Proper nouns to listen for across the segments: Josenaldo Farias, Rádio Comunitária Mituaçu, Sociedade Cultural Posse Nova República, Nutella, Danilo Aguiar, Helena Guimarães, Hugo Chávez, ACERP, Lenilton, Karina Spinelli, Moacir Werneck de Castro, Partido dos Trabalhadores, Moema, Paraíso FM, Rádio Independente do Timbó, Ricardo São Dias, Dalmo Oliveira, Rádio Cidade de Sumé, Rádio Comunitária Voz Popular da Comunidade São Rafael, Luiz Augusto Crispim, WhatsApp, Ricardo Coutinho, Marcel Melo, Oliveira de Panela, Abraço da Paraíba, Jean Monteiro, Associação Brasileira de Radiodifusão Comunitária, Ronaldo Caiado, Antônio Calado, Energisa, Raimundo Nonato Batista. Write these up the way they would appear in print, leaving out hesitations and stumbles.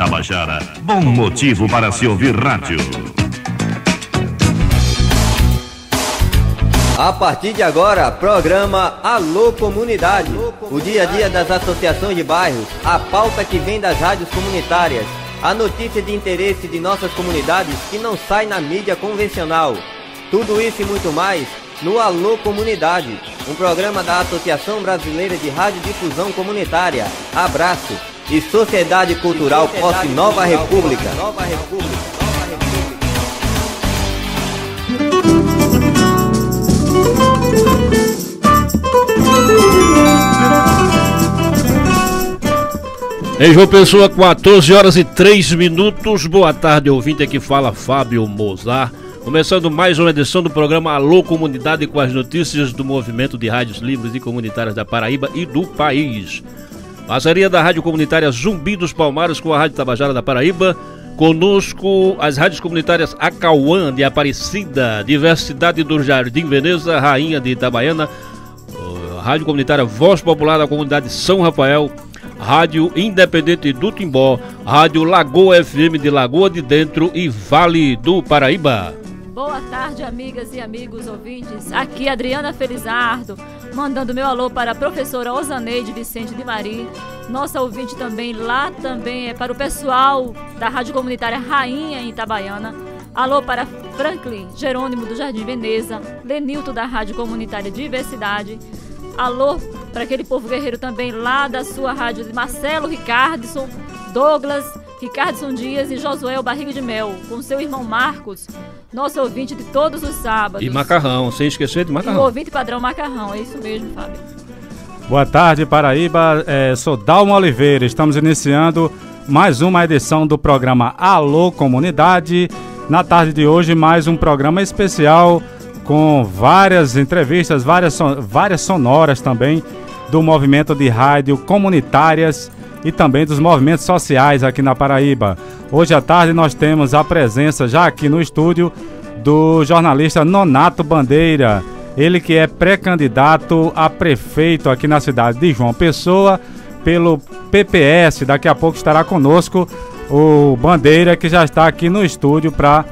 Tabajara, bom motivo para se ouvir rádio. A partir de agora, programa Alô Comunidade, o dia a dia das associações de bairros, a pauta que vem das rádios comunitárias, a notícia de interesse de nossas comunidades que não sai na mídia convencional. Tudo isso e muito mais no Alô Comunidade, um programa da Associação Brasileira de Radiodifusão Comunitária, Abraço, e Sociedade Cultural Posse Nova República. Em João Pessoa, 14h03. Boa tarde, ouvinte. Aqui fala Fábio Mozart. Começando mais uma edição do programa Alô Comunidade, com as notícias do movimento de rádios livres e comunitárias da Paraíba e do país. Parceria da Rádio Comunitária Zumbi dos Palmares com a Rádio Tabajara da Paraíba. Conosco as rádios comunitárias Acauã de Aparecida, Diversidade do Jardim Veneza, Rainha de Itabaiana, Rádio Comunitária Voz Popular da Comunidade São Rafael, Rádio Independente do Timbó, Rádio Lagoa FM de Lagoa de Dentro e Vale do Paraíba. Boa tarde, amigas e amigos ouvintes. Aqui Adriana Felizardo, mandando meu alô para a professora Osaneide Vicente de Marim, nossa ouvinte também lá, também é para o pessoal da Rádio Comunitária Rainha em Itabaiana. Alô para Franklin Jerônimo do Jardim Veneza, Lenilton da Rádio Comunitária Diversidade. Alô para aquele povo guerreiro também lá da sua rádio de Marcelo Ricardson, Douglas, Ricardo São Dias e Josué, o Barriga de Mel, com seu irmão Marcos, nosso ouvinte de todos os sábados. E Macarrão, sem esquecer de Macarrão. E o ouvinte padrão Macarrão, é isso mesmo, Fábio. Boa tarde, Paraíba. Sou Dalmo Oliveira. Estamos iniciando mais uma edição do programa Alô Comunidade. Na tarde de hoje, mais um programa especial com várias entrevistas, várias sonoras também do movimento de rádio comunitárias e também dos movimentos sociais aqui na Paraíba. Hoje à tarde nós temos a presença já aqui no estúdio do jornalista Nonato Bandeira, ele que é pré-candidato a prefeito aqui na cidade de João Pessoa pelo PPS. Daqui a pouco estará conosco o Bandeira, que já está aqui no estúdio para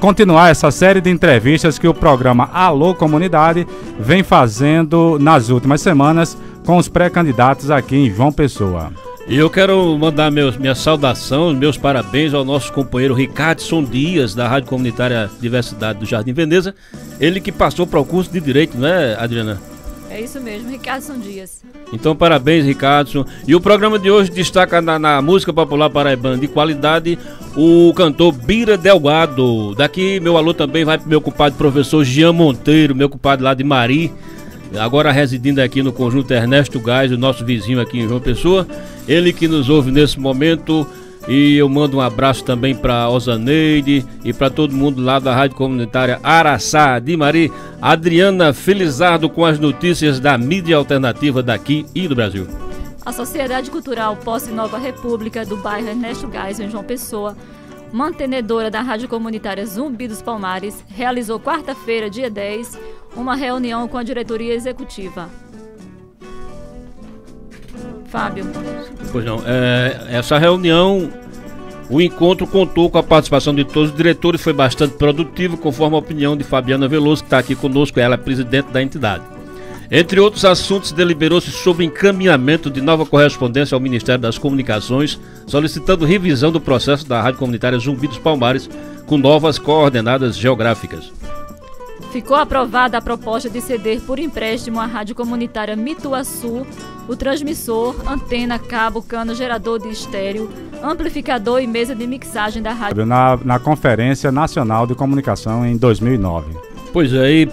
continuar essa série de entrevistas que o programa Alô Comunidade vem fazendo nas últimas semanas com os pré-candidatos aqui em João Pessoa. E eu quero mandar minha saudação, meus parabéns ao nosso companheiro Ricardo São Dias, da Rádio Comunitária Diversidade do Jardim Veneza, ele que passou para o curso de Direito, né, Adriana? É isso mesmo, Ricardo São Dias. Então, parabéns, Ricardo. E o programa de hoje destaca na música popular paraibana de qualidade o cantor Bira Delgado. Daqui, meu alô também vai para o meu compadre professor Jean Monteiro, meu compadre lá de Mari, agora residindo aqui no Conjunto Ernesto Gás, o nosso vizinho aqui em João Pessoa, ele que nos ouve nesse momento. E eu mando um abraço também para Osaneide e para todo mundo lá da Rádio Comunitária Araçá de Mari. Adriana Felizardo com as notícias da mídia alternativa daqui e do Brasil. A Sociedade Cultural Posse Nova República do bairro Ernesto Gás, em João Pessoa, mantenedora da Rádio Comunitária Zumbi dos Palmares, realizou quarta-feira, dia 10, uma reunião com a diretoria executiva. Fábio. Pois não, essa reunião, o encontro contou com a participação de todos os diretores, foi bastante produtivo, conforme a opinião de Fabiana Veloso, que está aqui conosco, ela é presidente da entidade. Entre outros assuntos, deliberou-se sobre encaminhamento de nova correspondência ao Ministério das Comunicações, solicitando revisão do processo da Rádio Comunitária Zumbi dos Palmares, com novas coordenadas geográficas. Ficou aprovada a proposta de ceder por empréstimo à Rádio Comunitária Mituaçu o transmissor, antena, cabo, cano, gerador de estéreo, amplificador e mesa de mixagem da rádio. Na Conferência Nacional de Comunicação em 2009. Pois é, e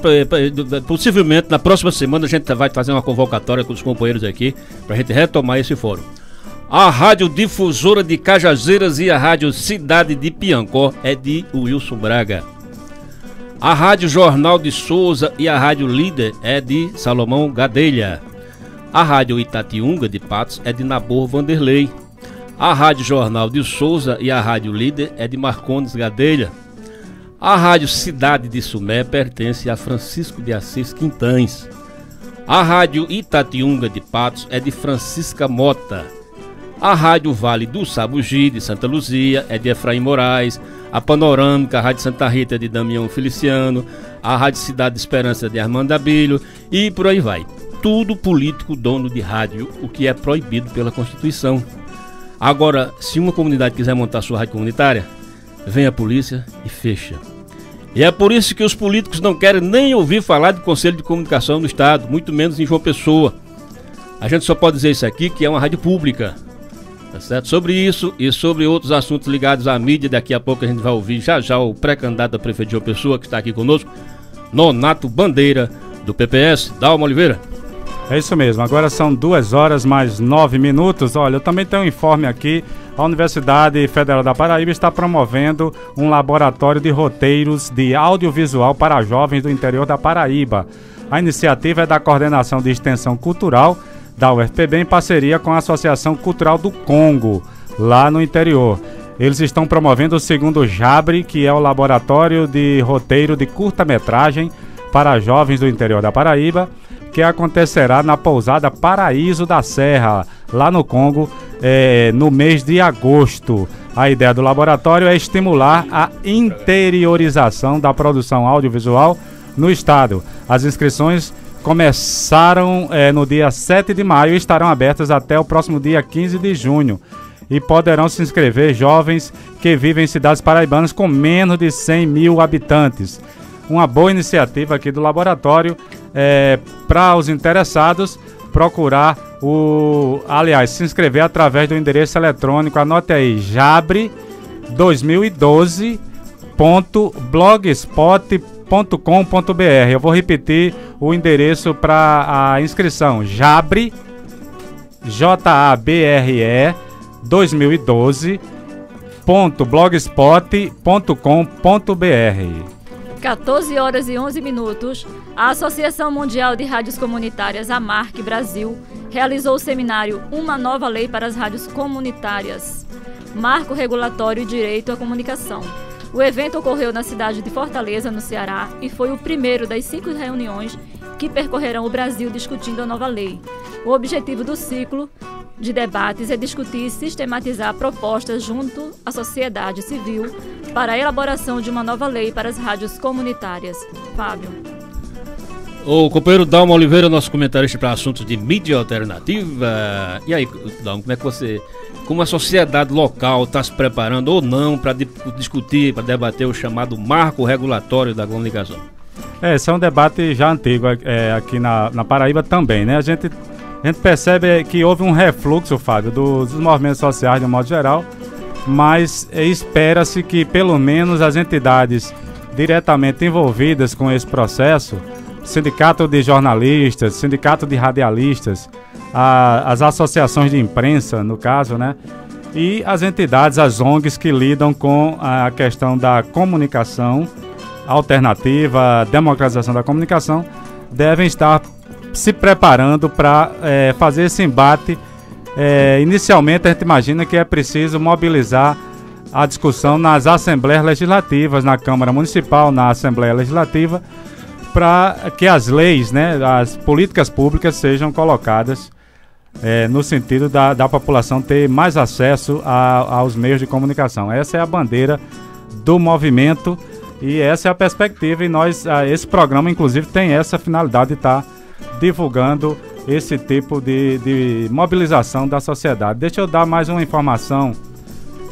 possivelmente na próxima semana a gente vai fazer uma convocatória com os companheiros aqui para a gente retomar esse fórum. A Rádio Difusora de Cajazeiras e a Rádio Cidade de Piancó é de Wilson Braga. A Rádio Jornal de Souza e a Rádio Líder é de Salomão Gadelha. A Rádio Itatiunga de Patos é de Nabor Vanderlei. A Rádio Jornal de Souza e a Rádio Líder é de Marcondes Gadelha. A Rádio Cidade de Sumé pertence a Francisco de Assis Quintães. A Rádio Itatiunga de Patos é de Francisca Mota. A Rádio Vale do Sabugi, de Santa Luzia, é de Efraim Moraes. A Panorâmica, a Rádio Santa Rita, de Damião Feliciano. A Rádio Cidade de Esperança, de Armando Abílio. E por aí vai. Tudo político dono de rádio, o que é proibido pela Constituição. Agora, se uma comunidade quiser montar sua rádio comunitária, vem a polícia e fecha. E é por isso que os políticos não querem nem ouvir falar de Conselho de Comunicação do Estado, muito menos em João Pessoa. A gente só pode dizer isso aqui, que é uma rádio pública, tá certo? Sobre isso e sobre outros assuntos ligados à mídia, daqui a pouco a gente vai ouvir já o pré-candidato a prefeito de João Pessoa, que está aqui conosco, Nonato Bandeira, do PPS. Dalmo Oliveira. É isso mesmo, agora são 2h mais 9 minutos. Olha, eu também tenho um informe aqui. A Universidade Federal da Paraíba está promovendo um laboratório de roteiros de audiovisual para jovens do interior da Paraíba. A iniciativa é da Coordenação de Extensão Cultural da UFPB em parceria com a Associação Cultural do Congo, lá no interior. Eles estão promovendo o segundo Jabre, que é o laboratório de roteiro de curta-metragem para jovens do interior da Paraíba, que acontecerá na pousada Paraíso da Serra, lá no Congo, no mês de agosto. A ideia do laboratório é estimular a interiorização da produção audiovisual no estado. As inscrições começaram no dia 7 de maio e estarão abertas até o próximo dia 15 de junho. E poderão se inscrever jovens que vivem em cidades paraibanas com menos de 100 mil habitantes. Uma boa iniciativa aqui do laboratório para os interessados procurar se inscrever através do endereço eletrônico, anote aí, jabre2012.blogspot.com.br. Eu vou repetir o endereço para a inscrição, jabre, J-A-B-R-E, 2012.blogspot.com.br. 14h11, a Associação Mundial de Rádios Comunitárias, a AMARC Brasil, realizou o seminário Uma Nova Lei para as Rádios Comunitárias, Marco Regulatório e Direito à Comunicação. O evento ocorreu na cidade de Fortaleza, no Ceará, e foi o primeiro das 5 reuniões que percorrerão o Brasil discutindo a nova lei. O objetivo do ciclo de debates é discutir e sistematizar propostas junto à sociedade civil para a elaboração de uma nova lei para as rádios comunitárias. Fábio. O companheiro Dalmo Oliveira, nosso comentarista para assuntos de mídia alternativa. E aí, Dalmo, como a sociedade local está se preparando ou não para discutir, para debater o chamado marco regulatório da comunicação? Esse é um debate já antigo aqui na Paraíba também, né? A gente percebe que houve um refluxo, Fábio, dos movimentos sociais de um modo geral, mas espera-se que pelo menos as entidades diretamente envolvidas com esse processo, sindicato de jornalistas, sindicato de radialistas, as associações de imprensa, no caso, né? E as entidades, as ONGs que lidam com a questão da comunicação alternativa, democratização da comunicação, devem estar se preparando para fazer esse embate. Inicialmente a gente imagina que é preciso mobilizar a discussão nas assembleias legislativas, na Câmara Municipal, na Assembleia Legislativa, para que as leis, né, as políticas públicas sejam colocadas no sentido da população ter mais acesso aos meios de comunicação. Essa é a bandeira do movimento e essa é a perspectiva, e esse programa inclusive tem essa finalidade de estar divulgando esse tipo de mobilização da sociedade. Deixa eu dar mais uma informação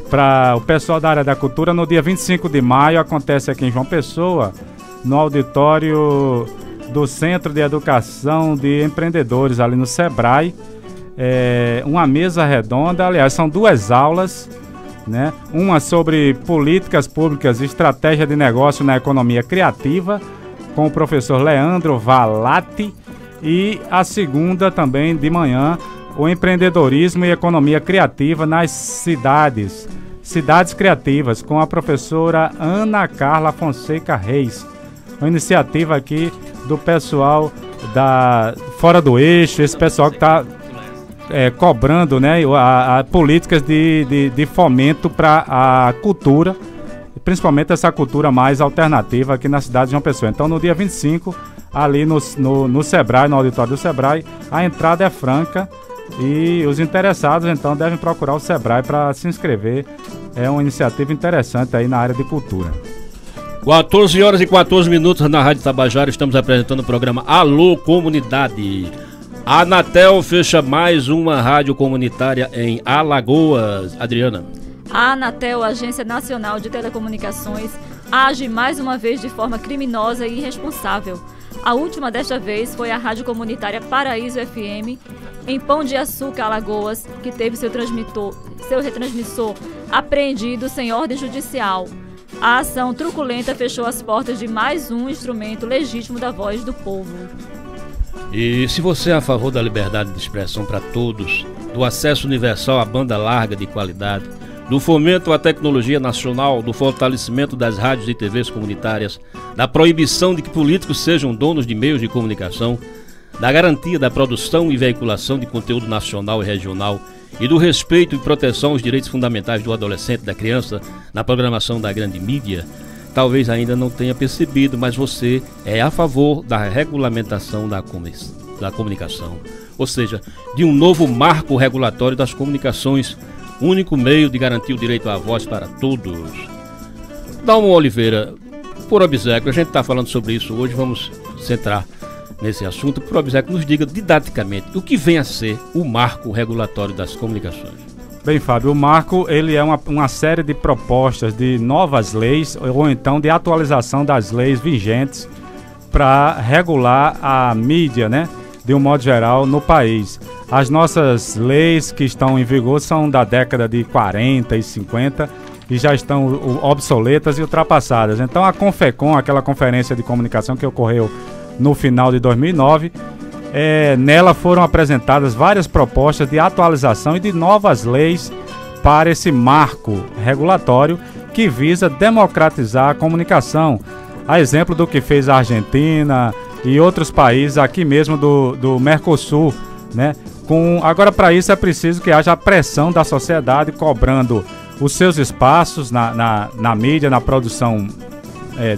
para o pessoal da área da cultura. No dia 25 de maio acontece aqui em João Pessoa, no auditório do Centro de Educação de Empreendedores, ali no Sebrae, uma mesa redonda. Aliás, são 2 aulas, né? Uma sobre políticas públicas e estratégia de negócio na economia criativa, com o professor Leandro Valatti, e a segunda também de manhã, o empreendedorismo e economia criativa nas cidades criativas, com a professora Ana Carla Fonseca Reis. Uma iniciativa aqui do pessoal da Fora do Eixo, esse pessoal que está cobrando, né, políticas de fomento para a cultura, principalmente essa cultura mais alternativa aqui na cidade de João Pessoa. Então, no dia 25, ali no Sebrae, no auditório do Sebrae, a entrada é franca, E os interessados, então, devem procurar o SEBRAE para se inscrever. É uma iniciativa interessante aí na área de cultura. 14 horas e 14 minutos na Rádio Tabajara. Estamos apresentando o programa Alô Comunidade. A Anatel fecha mais uma rádio comunitária em Alagoas. Adriana. A Anatel, Agência Nacional de Telecomunicações, age mais uma vez de forma criminosa e irresponsável. A última desta vez foi a Rádio Comunitária Paraíso FM, em Pão de Açúcar, Alagoas, que teve seu retransmissor apreendido sem ordem judicial. A ação truculenta fechou as portas de mais um instrumento legítimo da voz do povo. E se você é a favor da liberdade de expressão para todos, do acesso universal à banda larga de qualidade, do fomento à tecnologia nacional, do fortalecimento das rádios e TVs comunitárias, da proibição de que políticos sejam donos de meios de comunicação, da garantia da produção e veiculação de conteúdo nacional e regional e do respeito e proteção aos direitos fundamentais do adolescente e da criança na programação da grande mídia, talvez ainda não tenha percebido, mas você é a favor da regulamentação da comunicação, ou seja, de um novo marco regulatório das comunicações, único meio de garantir o direito à voz para todos. Dalmo Oliveira, por obséquio, a gente está falando sobre isso hoje, vamos centrar nesse assunto. Por obséquio, nos diga didaticamente o que vem a ser o marco regulatório das comunicações. Bem, Fábio, o marco ele é uma série de propostas de novas leis ou então de atualização das leis vigentes para regular a mídia, né, de um modo geral no país. As nossas leis que estão em vigor são da década de 40 e 50 e já estão obsoletas e ultrapassadas. Então a Confecom, aquela conferência de comunicação que ocorreu no final de 2009, nela foram apresentadas várias propostas de atualização e de novas leis para esse marco regulatório que visa democratizar a comunicação, a exemplo do que fez a Argentina e outros países aqui mesmo do Mercosul, né? Agora, para isso é preciso que haja a pressão da sociedade cobrando os seus espaços na mídia, na produção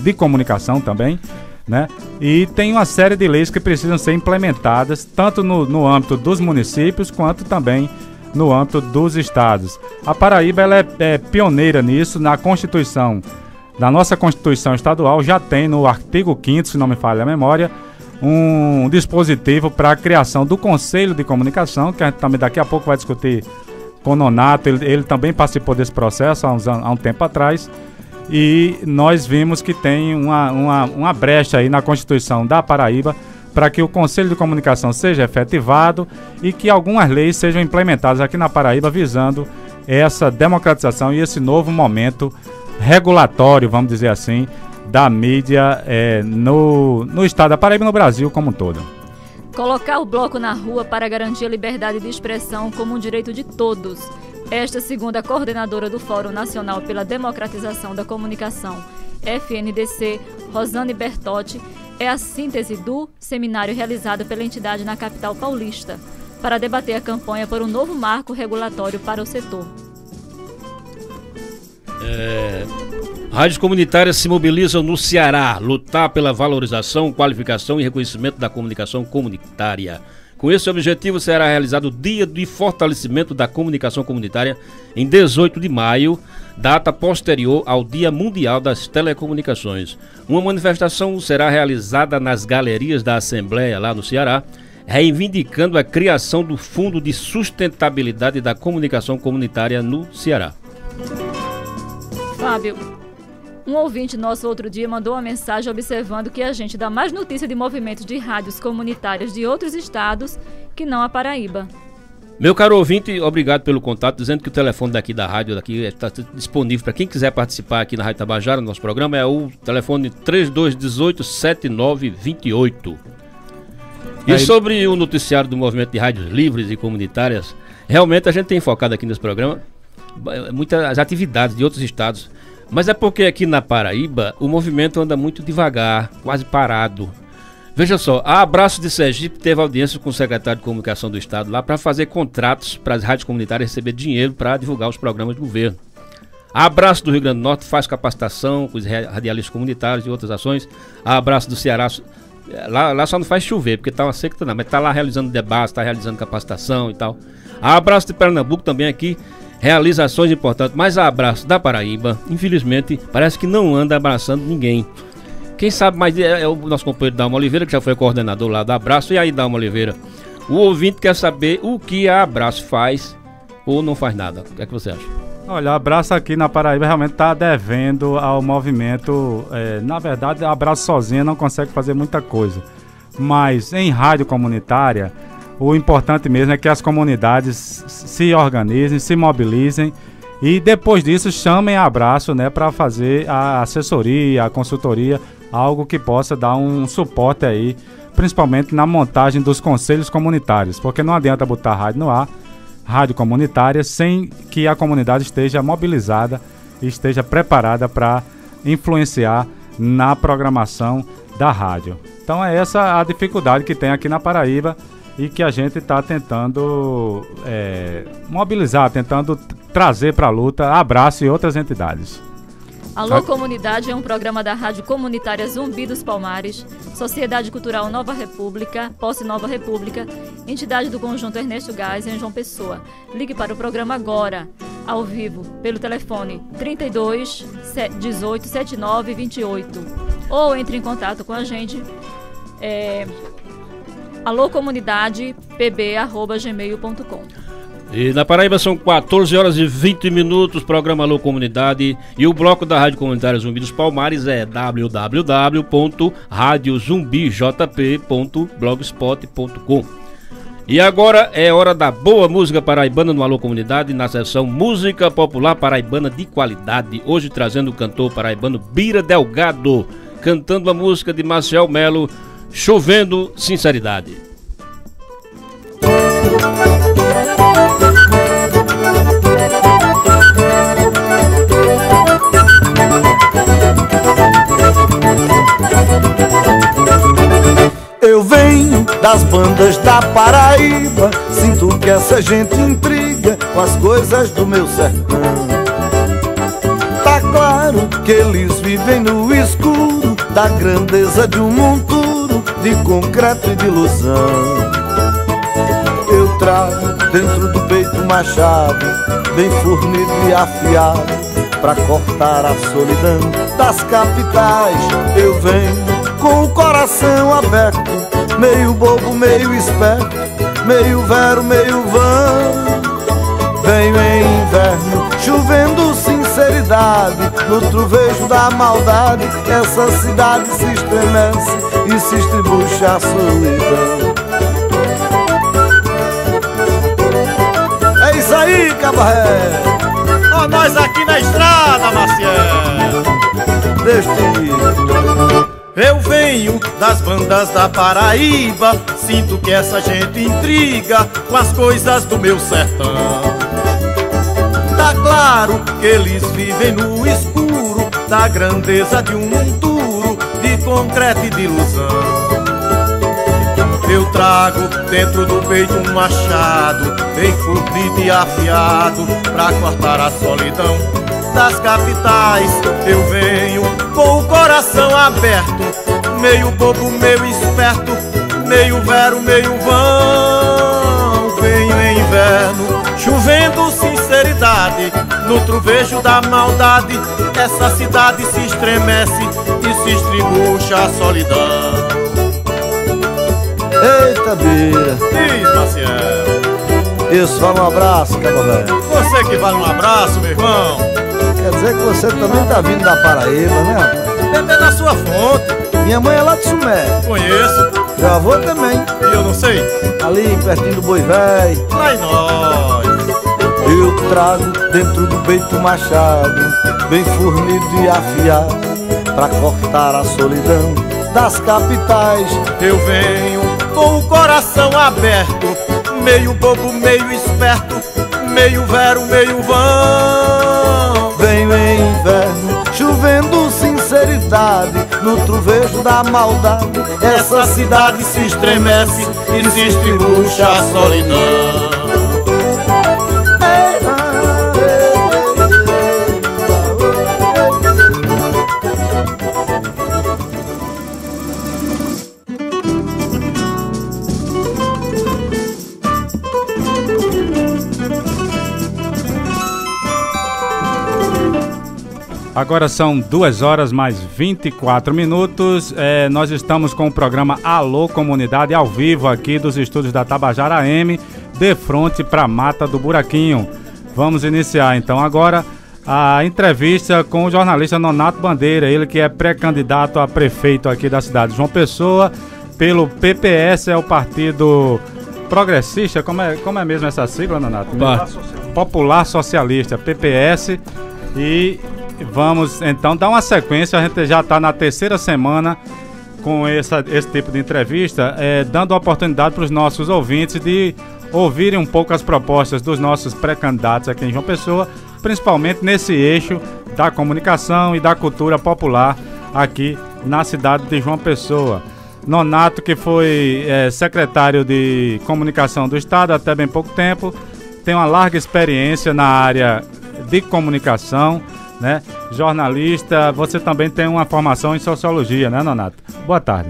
de comunicação também, né? E tem uma série de leis que precisam ser implementadas tanto no âmbito dos municípios quanto também no âmbito dos estados. A Paraíba ela é pioneira nisso. Na Constituição, na nossa Constituição estadual, já tem no artigo 5º, se não me falha a memória, um dispositivo para a criação do Conselho de Comunicação, que a gente também daqui a pouco vai discutir com o Nonato. Ele também participou desse processo há um tempo atrás. E nós vimos que tem uma brecha aí na Constituição da Paraíba para que o Conselho de Comunicação seja efetivado e que algumas leis sejam implementadas aqui na Paraíba visando essa democratização e esse novo momento regulatório, vamos dizer assim, da mídia no estado da Paraíba e no Brasil como um todo. Colocar o bloco na rua para garantir a liberdade de expressão como um direito de todos. Esta, segundo a coordenadora do Fórum Nacional pela Democratização da Comunicação, FNDC, Rosane Bertotti, é a síntese do seminário realizado pela entidade na capital paulista, para debater a campanha por um novo marco regulatório para o setor. Rádios comunitárias se mobilizam no Ceará, lutar pela valorização, qualificação e reconhecimento da comunicação comunitária. Com esse objetivo, será realizado o Dia de Fortalecimento da Comunicação Comunitária em 18 de maio, data posterior ao Dia Mundial das Telecomunicações. Uma manifestação será realizada nas galerias da Assembleia, lá no Ceará, reivindicando a criação do Fundo de Sustentabilidade da Comunicação Comunitária no Ceará. Fábio, um ouvinte nosso outro dia mandou uma mensagem observando que a gente dá mais notícia de movimentos de rádios comunitárias de outros estados que não a Paraíba. Meu caro ouvinte, obrigado pelo contato, dizendo que o telefone daqui da rádio está disponível para quem quiser participar aqui na Rádio Tabajara, no nosso programa, é o telefone 3218-7928. E sobre o noticiário do movimento de rádios livres e comunitárias, realmente a gente tem focado aqui nesse programa muitas atividades de outros estados. Mas é porque aqui na Paraíba o movimento anda muito devagar, quase parado. Veja só, a Abraço de Sergipe teve audiência com o secretário de comunicação do estado lá para fazer contratos para as rádios comunitárias receber dinheiro para divulgar os programas do governo. A Abraço do Rio Grande do Norte faz capacitação com os radialistas comunitários e outras ações. A Abraço do Ceará Lá só não faz chover, porque tá uma seca, não, mas tá lá realizando debates, tá realizando capacitação e tal. A Abraço de Pernambuco também aqui, realizações importantes, mas a Abraço da Paraíba, infelizmente, parece que não anda abraçando ninguém. Quem sabe mais é o nosso companheiro Dalmo Oliveira, que já foi coordenador lá da Abraço. E aí, Dalmo Oliveira, o ouvinte quer saber o que a Abraço faz ou não faz nada. O que é que você acha? Olha, a Abraço aqui na Paraíba realmente está devendo ao movimento. Na verdade, a Abraço sozinha não consegue fazer muita coisa. Mas em rádio comunitária, o importante mesmo é que as comunidades se organizem, se mobilizem e depois disso chamem a Abraço, né, para fazer a assessoria, a consultoria, algo que possa dar um suporte aí, principalmente na montagem dos conselhos comunitários, porque não adianta botar rádio no ar, rádio comunitária, sem que a comunidade esteja mobilizada e esteja preparada para influenciar na programação da rádio. Então é essa a dificuldade que tem aqui na Paraíba e que a gente está tentando mobilizar, tentando trazer para a luta a Abraço e outras entidades. Alô Comunidade é um programa da Rádio Comunitária Zumbi dos Palmares, Sociedade Cultural Nova República, Posse Nova República, entidade do Conjunto Ernesto Gás em João Pessoa. Ligue para o programa agora, ao vivo, pelo telefone 32 18 79 28. Ou entre em contato com a gente, alocomunidadepb@gmail.com. E na Paraíba são 14 horas e 20 minutos, programa Alô Comunidade, e o bloco da Rádio Comunitária Zumbi dos Palmares é www.radiozumbijp.blogspot.com. E agora é hora da boa música paraibana no Alô Comunidade, na seção Música Popular Paraibana de Qualidade, hoje trazendo o cantor paraibano Bira Delgado, cantando a música de Marcel Melo, Chovendo Sinceridade. Eu venho das bandas da Paraíba, sinto que essa gente intriga com as coisas do meu sertão. Tá claro que eles vivem no escuro da grandeza de um monturo de concreto e de ilusão. Eu trago dentro do peito uma chave bem fornida e afiada pra cortar a solidão das capitais. Eu venho com o coração aberto, meio bobo, meio esperto, meio vero, meio vão. Venho em inverno, chovendo sinceridade, no trovejo da maldade, essa cidade se estremece e se estribucha a solidão. É isso aí, cabaré! Ó, nós aqui na estrada, Marciano! Deste... Eu venho das bandas da Paraíba, sinto que essa gente intriga com as coisas do meu sertão. Tá claro que eles vivem no escuro da grandeza de um monturo de concreto e de ilusão. Eu trago dentro do peito um machado bem fundido e afiado pra cortar a solidão das capitais. Eu venho com o coração aberto, meio bobo, meio esperto, meio vero, meio vão. Venho em inverno, chovendo sinceridade, no trovejo da maldade, essa cidade se estremece e se estribucha a solidão. Eita, Bira! Diz, Marcelo! Isso, vale um abraço, camarada. Você que vale um abraço, meu irmão! Quer dizer que você também tá vindo da Paraíba, né? Bebê na sua fonte. Minha mãe é lá de Sumé. Conheço. Meu avô também. E eu não sei? Ali, pertinho do Boi Velho. Lá em nós. Eu trago dentro do peito machado, bem fornido e afiado, pra cortar a solidão das capitais. Eu venho com o coração aberto, meio bobo, meio esperto, meio vero, meio vão. Venho em inverno, chovendo sinceridade, no trovejo da maldade, essa cidade se estremece e se estribucha a solidão. Agora são 2h24. Nós estamos com o programa Alô Comunidade ao vivo aqui dos estúdios da Tabajara AM, de frente para a Mata do Buraquinho. Vamos iniciar então agora a entrevista com o jornalista Nonato Bandeira, ele que é pré-candidato a prefeito aqui da cidade de João Pessoa, pelo PPS, é o Partido Progressista, como é mesmo essa sigla, Nonato? Popular Socialista, PPS. E vamos então dar uma sequência, a gente já está na terceira semana com esse tipo de entrevista, dando a oportunidade para os nossos ouvintes de ouvirem um pouco as propostas dos nossos pré-candidatos aqui em João Pessoa, principalmente nesse eixo da comunicação e da cultura popular aqui na cidade de João Pessoa. Nonato, que foi secretário de comunicação do estado até bem pouco tempo, tem uma larga experiência na área de comunicação, né? Jornalista, você também tem uma formação em sociologia, né, Nonato? Boa tarde.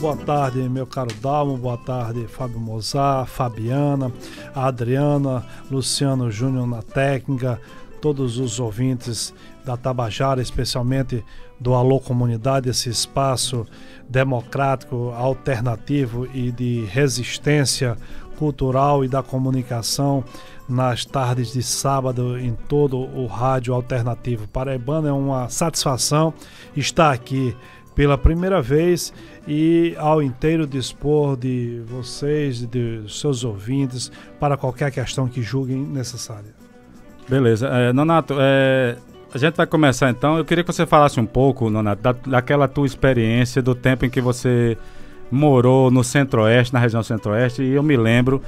Boa tarde, meu caro Dalmo, boa tarde, Fábio Mozart, Fabiana, a Adriana, Luciano Júnior na técnica, todos os ouvintes da Tabajara, especialmente do Alô Comunidade, esse espaço democrático, alternativo e de resistência cultural e da comunicação nas tardes de sábado em todo o rádio alternativo paraibano. É uma satisfação estar aqui pela primeira vez e ao inteiro dispor de vocês, de seus ouvintes, para qualquer questão que julguem necessária. Beleza. Nonato, a gente vai começar então. Eu queria que você falasse um pouco, Nonato, daquela tua experiência do tempo em que você morou no Centro-Oeste, na região Centro-Oeste, e eu me lembro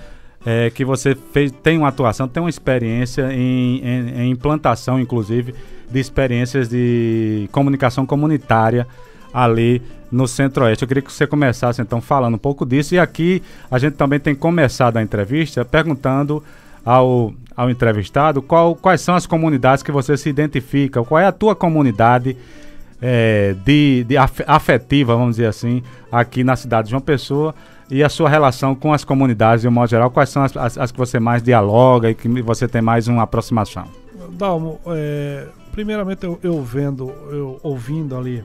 que você tem uma atuação, tem uma experiência em implantação, inclusive, de experiências de comunicação comunitária ali no Centro-Oeste. Eu queria que você começasse então falando um pouco disso, e aqui a gente também tem começado a entrevista perguntando ao entrevistado quais são as comunidades que você se identifica, qual é a tua comunidade afetiva, vamos dizer assim, aqui na cidade de João Pessoa, e a sua relação com as comunidades de um modo geral, quais são as que você mais dialoga e que você tem mais uma aproximação. Dalmo, primeiramente eu ouvindo ali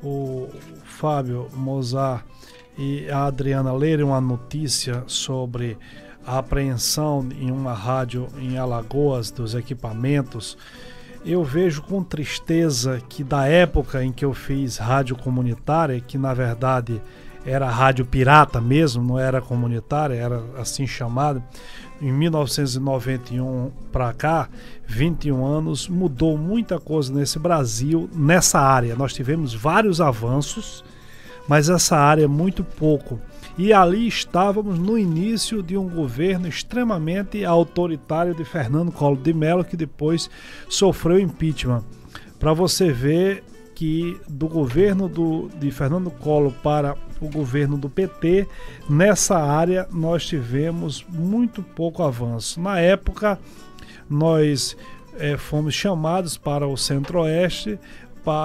o Fábio Mozart e a Adriana lerem uma notícia sobre a apreensão em uma rádio em Alagoas dos equipamentos, eu vejo com tristeza que da época em que eu fiz rádio comunitária, que na verdade era rádio pirata mesmo, não era comunitária, era assim chamada, em 1991 para cá, 21 anos, mudou muita coisa nesse Brasil, nessa área. Nós tivemos vários avanços, mas essa área é muito pouco. E ali estávamos no início de um governo extremamente autoritário de Fernando Collor de Mello, que depois sofreu impeachment. Para você ver que do governo de Fernando Collor para o governo do PT, nessa área nós tivemos muito pouco avanço. Na época, nós fomos chamados para o Centro-Oeste,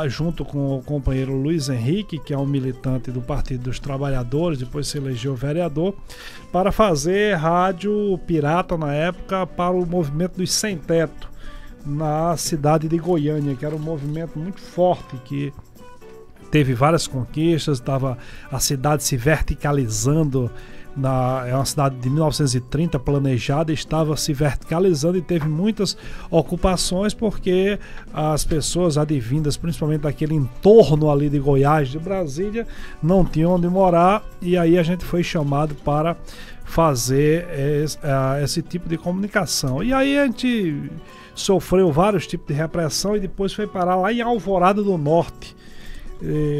junto com o companheiro Luiz Henrique, que é um militante do Partido dos Trabalhadores, depois se elegeu vereador, para fazer rádio pirata na época para o movimento dos Sem Teto, na cidade de Goiânia, que era um movimento muito forte, que teve várias conquistas, estava a cidade se verticalizando, é uma cidade de 1930 planejada, estava se verticalizando e teve muitas ocupações, porque as pessoas advindas principalmente daquele entorno ali de Goiás, de Brasília, não tinham onde morar, e aí a gente foi chamado para fazer esse tipo de comunicação. E aí a gente sofreu vários tipos de repressão e depois foi parar lá em Alvorada do Norte,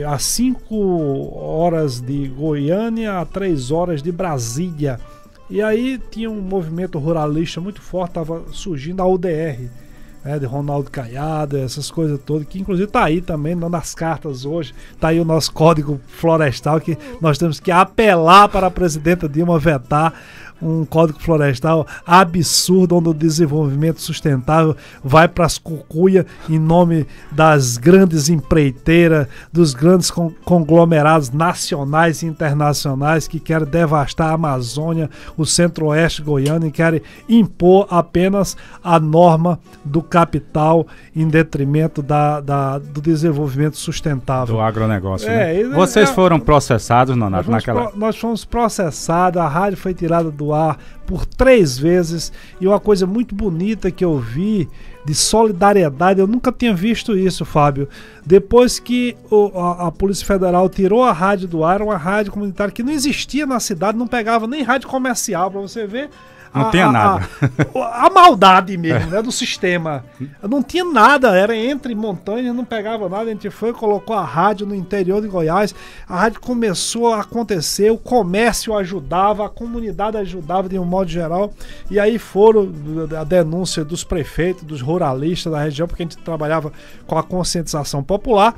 a 5 horas de Goiânia, a 3 horas de Brasília. E aí tinha um movimento ruralista muito forte, estava surgindo a UDR, de Ronaldo Caiado, essas coisas todas, que inclusive está aí também nas cartas hoje, está aí o nosso código florestal, que nós temos que apelar para a presidenta Dilma vetar um código florestal absurdo, onde o desenvolvimento sustentável vai para as cucuia em nome das grandes empreiteiras, dos grandes conglomerados nacionais e internacionais que querem devastar a Amazônia, o centro-oeste goiano, e querem impor apenas a norma do capital em detrimento do desenvolvimento sustentável. Do agronegócio, né? Vocês foram processados, Nonato, naquela... Nós fomos processados, a rádio foi tirada do ar por 3 vezes, e uma coisa muito bonita que eu vi de solidariedade, eu nunca tinha visto isso, Fábio. Depois que a Polícia Federal tirou a rádio do ar, uma rádio comunitária que não existia na cidade, não pegava nem rádio comercial, para você ver. Não tinha nada. A maldade mesmo, né, do sistema. Não tinha nada, era entre montanhas, não pegava nada. A gente foi, colocou a rádio no interior de Goiás, a rádio começou a acontecer, o comércio ajudava, a comunidade ajudava de um modo geral, e aí foram a denúncia dos prefeitos, dos ruralistas da região, porque a gente trabalhava com a conscientização popular.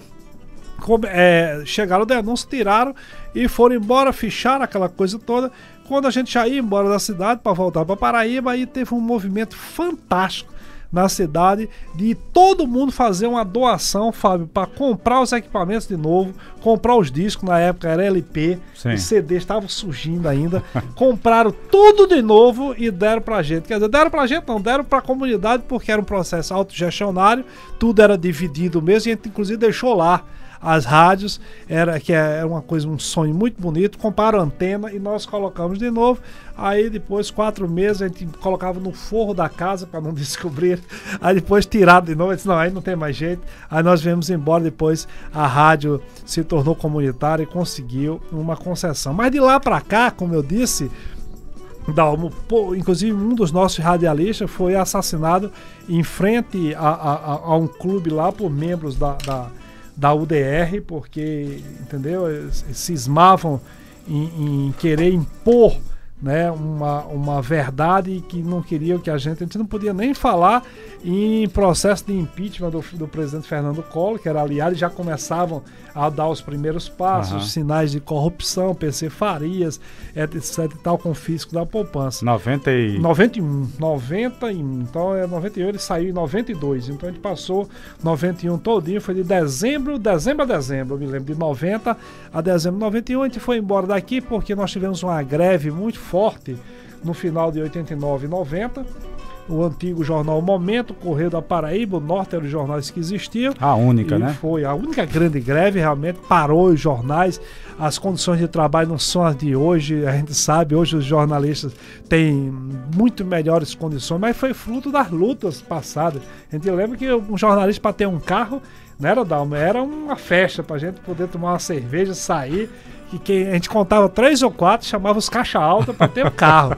Chegaram a denúncia, tiraram e foram embora, ficharam aquela coisa toda. Quando a gente já ia embora da cidade para voltar para Paraíba, aí teve um movimento fantástico na cidade de todo mundo fazer uma doação, Fábio, para comprar os equipamentos de novo, comprar os discos, na época era LP, os CDs estavam surgindo ainda, compraram tudo de novo e deram para a gente. Quer dizer, deram para a gente não, deram para a comunidade, porque era um processo autogestionário, tudo era dividido mesmo, e a gente inclusive deixou lá as rádios, era uma coisa, um sonho muito bonito, compraram a antena e nós colocamos de novo. Aí depois, 4 meses, a gente colocava no forro da casa para não descobrir, aí depois tirado de novo, eu disse, não, aí não tem mais jeito, aí nós viemos embora. Depois a rádio se tornou comunitária e conseguiu uma concessão, mas de lá para cá, como eu disse, Dalmo, inclusive um dos nossos radialistas foi assassinado em frente a um clube lá por membros da UDR, porque, entendeu, eles cismavam em querer impor, né, uma verdade que não queriam que a gente não podia nem falar em processo de impeachment do presidente Fernando Collor, que era aliado, e já começavam a dar os primeiros passos, sinais de corrupção, PC Farias, etc e tal, confisco da poupança. 91. Então, 91 ele saiu em 92. Então, a gente passou 91 todinho, foi de dezembro a dezembro, eu me lembro, de 90 a dezembro de 91. A gente foi embora daqui porque nós tivemos uma greve muito forte no final de 89 e 90, o antigo jornal Momento, Correio da Paraíba, o Norte, eram os jornais que existiam. A única, né? Foi a única grande greve, realmente parou os jornais, as condições de trabalho não são as de hoje, a gente sabe, hoje os jornalistas têm muito melhores condições, mas foi fruto das lutas passadas. A gente lembra que um jornalista, para ter um carro, não era Dalmo, era uma festa, para a gente poder tomar uma cerveja, sair, que a gente contava 3 ou 4, chamava os caixa alta para ter o carro.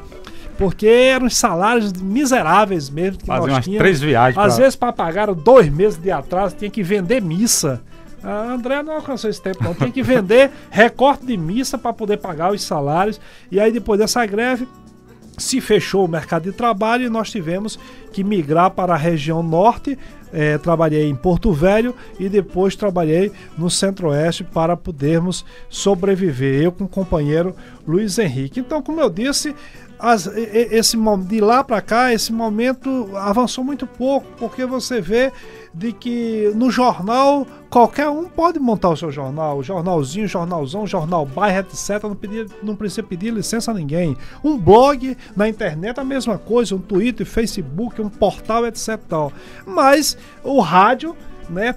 Porque eram os salários miseráveis mesmo que nós tínhamos. 3 viagens. Às vezes, para pagar 2 meses de atraso, tinha que vender missa. A André não alcançou esse tempo, não. Tinha que vender recorte de missa para poder pagar os salários. E aí, depois dessa greve, se fechou o mercado de trabalho e nós tivemos que migrar para a região norte. Trabalhei em Porto Velho e depois trabalhei no Centro-Oeste para podermos sobreviver, eu com o companheiro Luiz Henrique. Então, como eu disse, de lá para cá, esse momento avançou muito pouco, porque você vê de que no jornal, qualquer um pode montar o seu jornal, jornalzinho, jornalzão, jornal bairro, etc. Não precisa pedir licença a ninguém. Um blog na internet, a mesma coisa, um Twitter, Facebook, um portal, etc. Mas o rádio, né,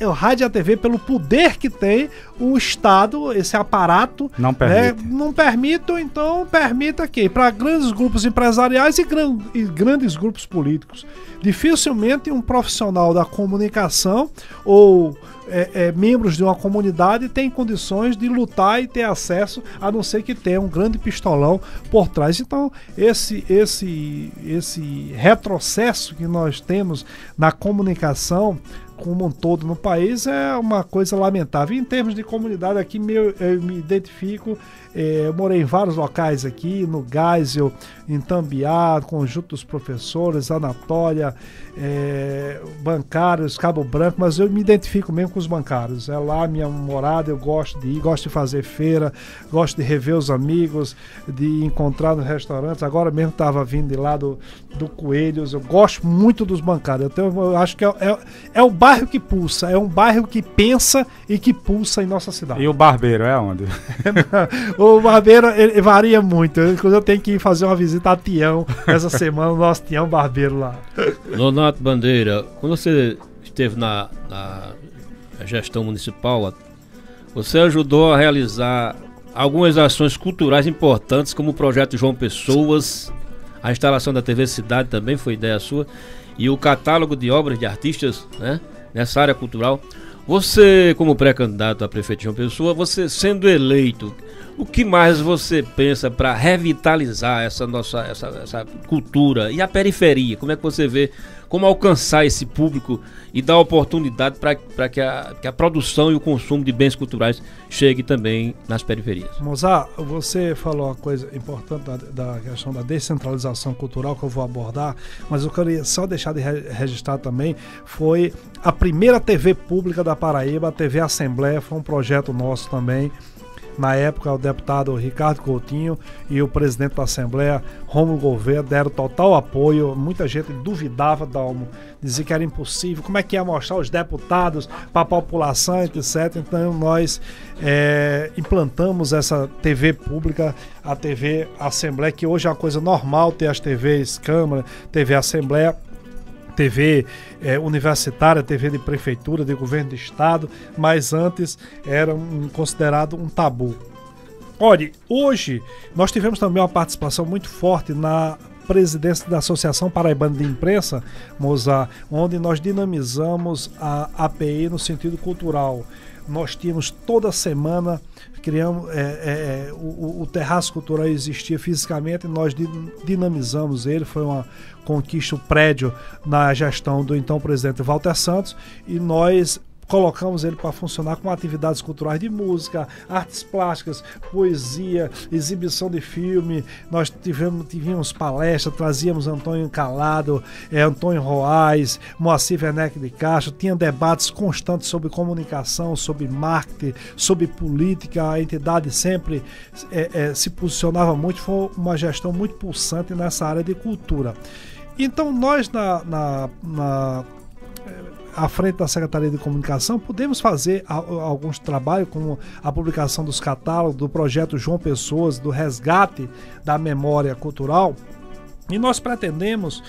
o rádio e a TV, pelo poder que tem, o Estado, esse aparato, não permite. Né, não permite, então permita que para grandes grupos empresariais e grandes grupos políticos. Dificilmente um profissional da comunicação ou membros de uma comunidade tem condições de lutar e ter acesso, a não ser que tenha um grande pistolão por trás. Então, esse retrocesso que nós temos na comunicação como um todo no país é uma coisa lamentável. Em termos de comunidade aqui, eu me identifico, eu morei em vários locais aqui, no Geisel, em Tambiá, Conjunto dos Professores, Anatólia, bancários, Cabo Branco, mas eu me identifico mesmo com os bancários. É lá a minha morada, eu gosto de ir, gosto de fazer feira, gosto de rever os amigos, de encontrar nos restaurantes. Agora mesmo estava vindo de lá do Coelhos, eu gosto muito dos bancários. Eu acho que é o bairro que pulsa, é um bairro que pensa e que pulsa em nossa cidade. E o barbeiro é onde? O barbeiro ele varia muito. Inclusive eu tenho que ir fazer uma visita a Tião essa semana, o nosso Tião barbeiro lá. Nonato Bandeira, quando você esteve na gestão municipal, você ajudou a realizar algumas ações culturais importantes, como o projeto João Pessoas, a instalação da TV Cidade também foi ideia sua, e o catálogo de obras de artistas, né, nessa área cultural. Você, como pré-candidato a prefeito de João Pessoa, você sendo eleito, o que mais você pensa para revitalizar essa nossa essa cultura e a periferia? Como é que você vê, como alcançar esse público e dar oportunidade para que a produção e o consumo de bens culturais chegue também nas periferias? Mozart, você falou uma coisa importante da questão da descentralização cultural, que eu vou abordar, mas eu queria só deixar de registrar também, foi a primeira TV pública da Paraíba, a TV Assembleia, foi um projeto nosso também. Na época, o deputado Ricardo Coutinho e o presidente da Assembleia, Rômulo Gouveia, deram total apoio. Muita gente duvidava, Dalmo, dizia que era impossível. Como é que ia mostrar os deputados para a população, etc. Então, nós implantamos essa TV pública, a TV Assembleia, que hoje é uma coisa normal ter as TVs Câmara, TV Assembleia, TV universitária, TV de prefeitura, de governo de estado, mas antes era considerado um tabu. Olha, hoje nós tivemos também uma participação muito forte na presidência da Associação Paraibana de Imprensa, Mozart, onde nós dinamizamos a API no sentido cultural. Nós tínhamos toda semana, criamos o terraço cultural existia fisicamente e nós dinamizamos ele, foi uma conquista, o prédio na gestão do então presidente Walter Santos, e nós colocamos ele para funcionar com atividades culturais de música, artes plásticas, poesia, exibição de filme. Nós tínhamos palestras, trazíamos Antônio Calado, Antônio Roaz, Moacir Werneck de Castro, tinha debates constantes sobre comunicação, sobre marketing, sobre política, a entidade sempre se posicionava muito, foi uma gestão muito pulsante nessa área de cultura. Então nós à frente da Secretaria de Comunicação, podemos fazer alguns trabalhos, como a publicação dos catálogos, do projeto João Pessoas, do resgate da memória cultural. E nós pretendemos,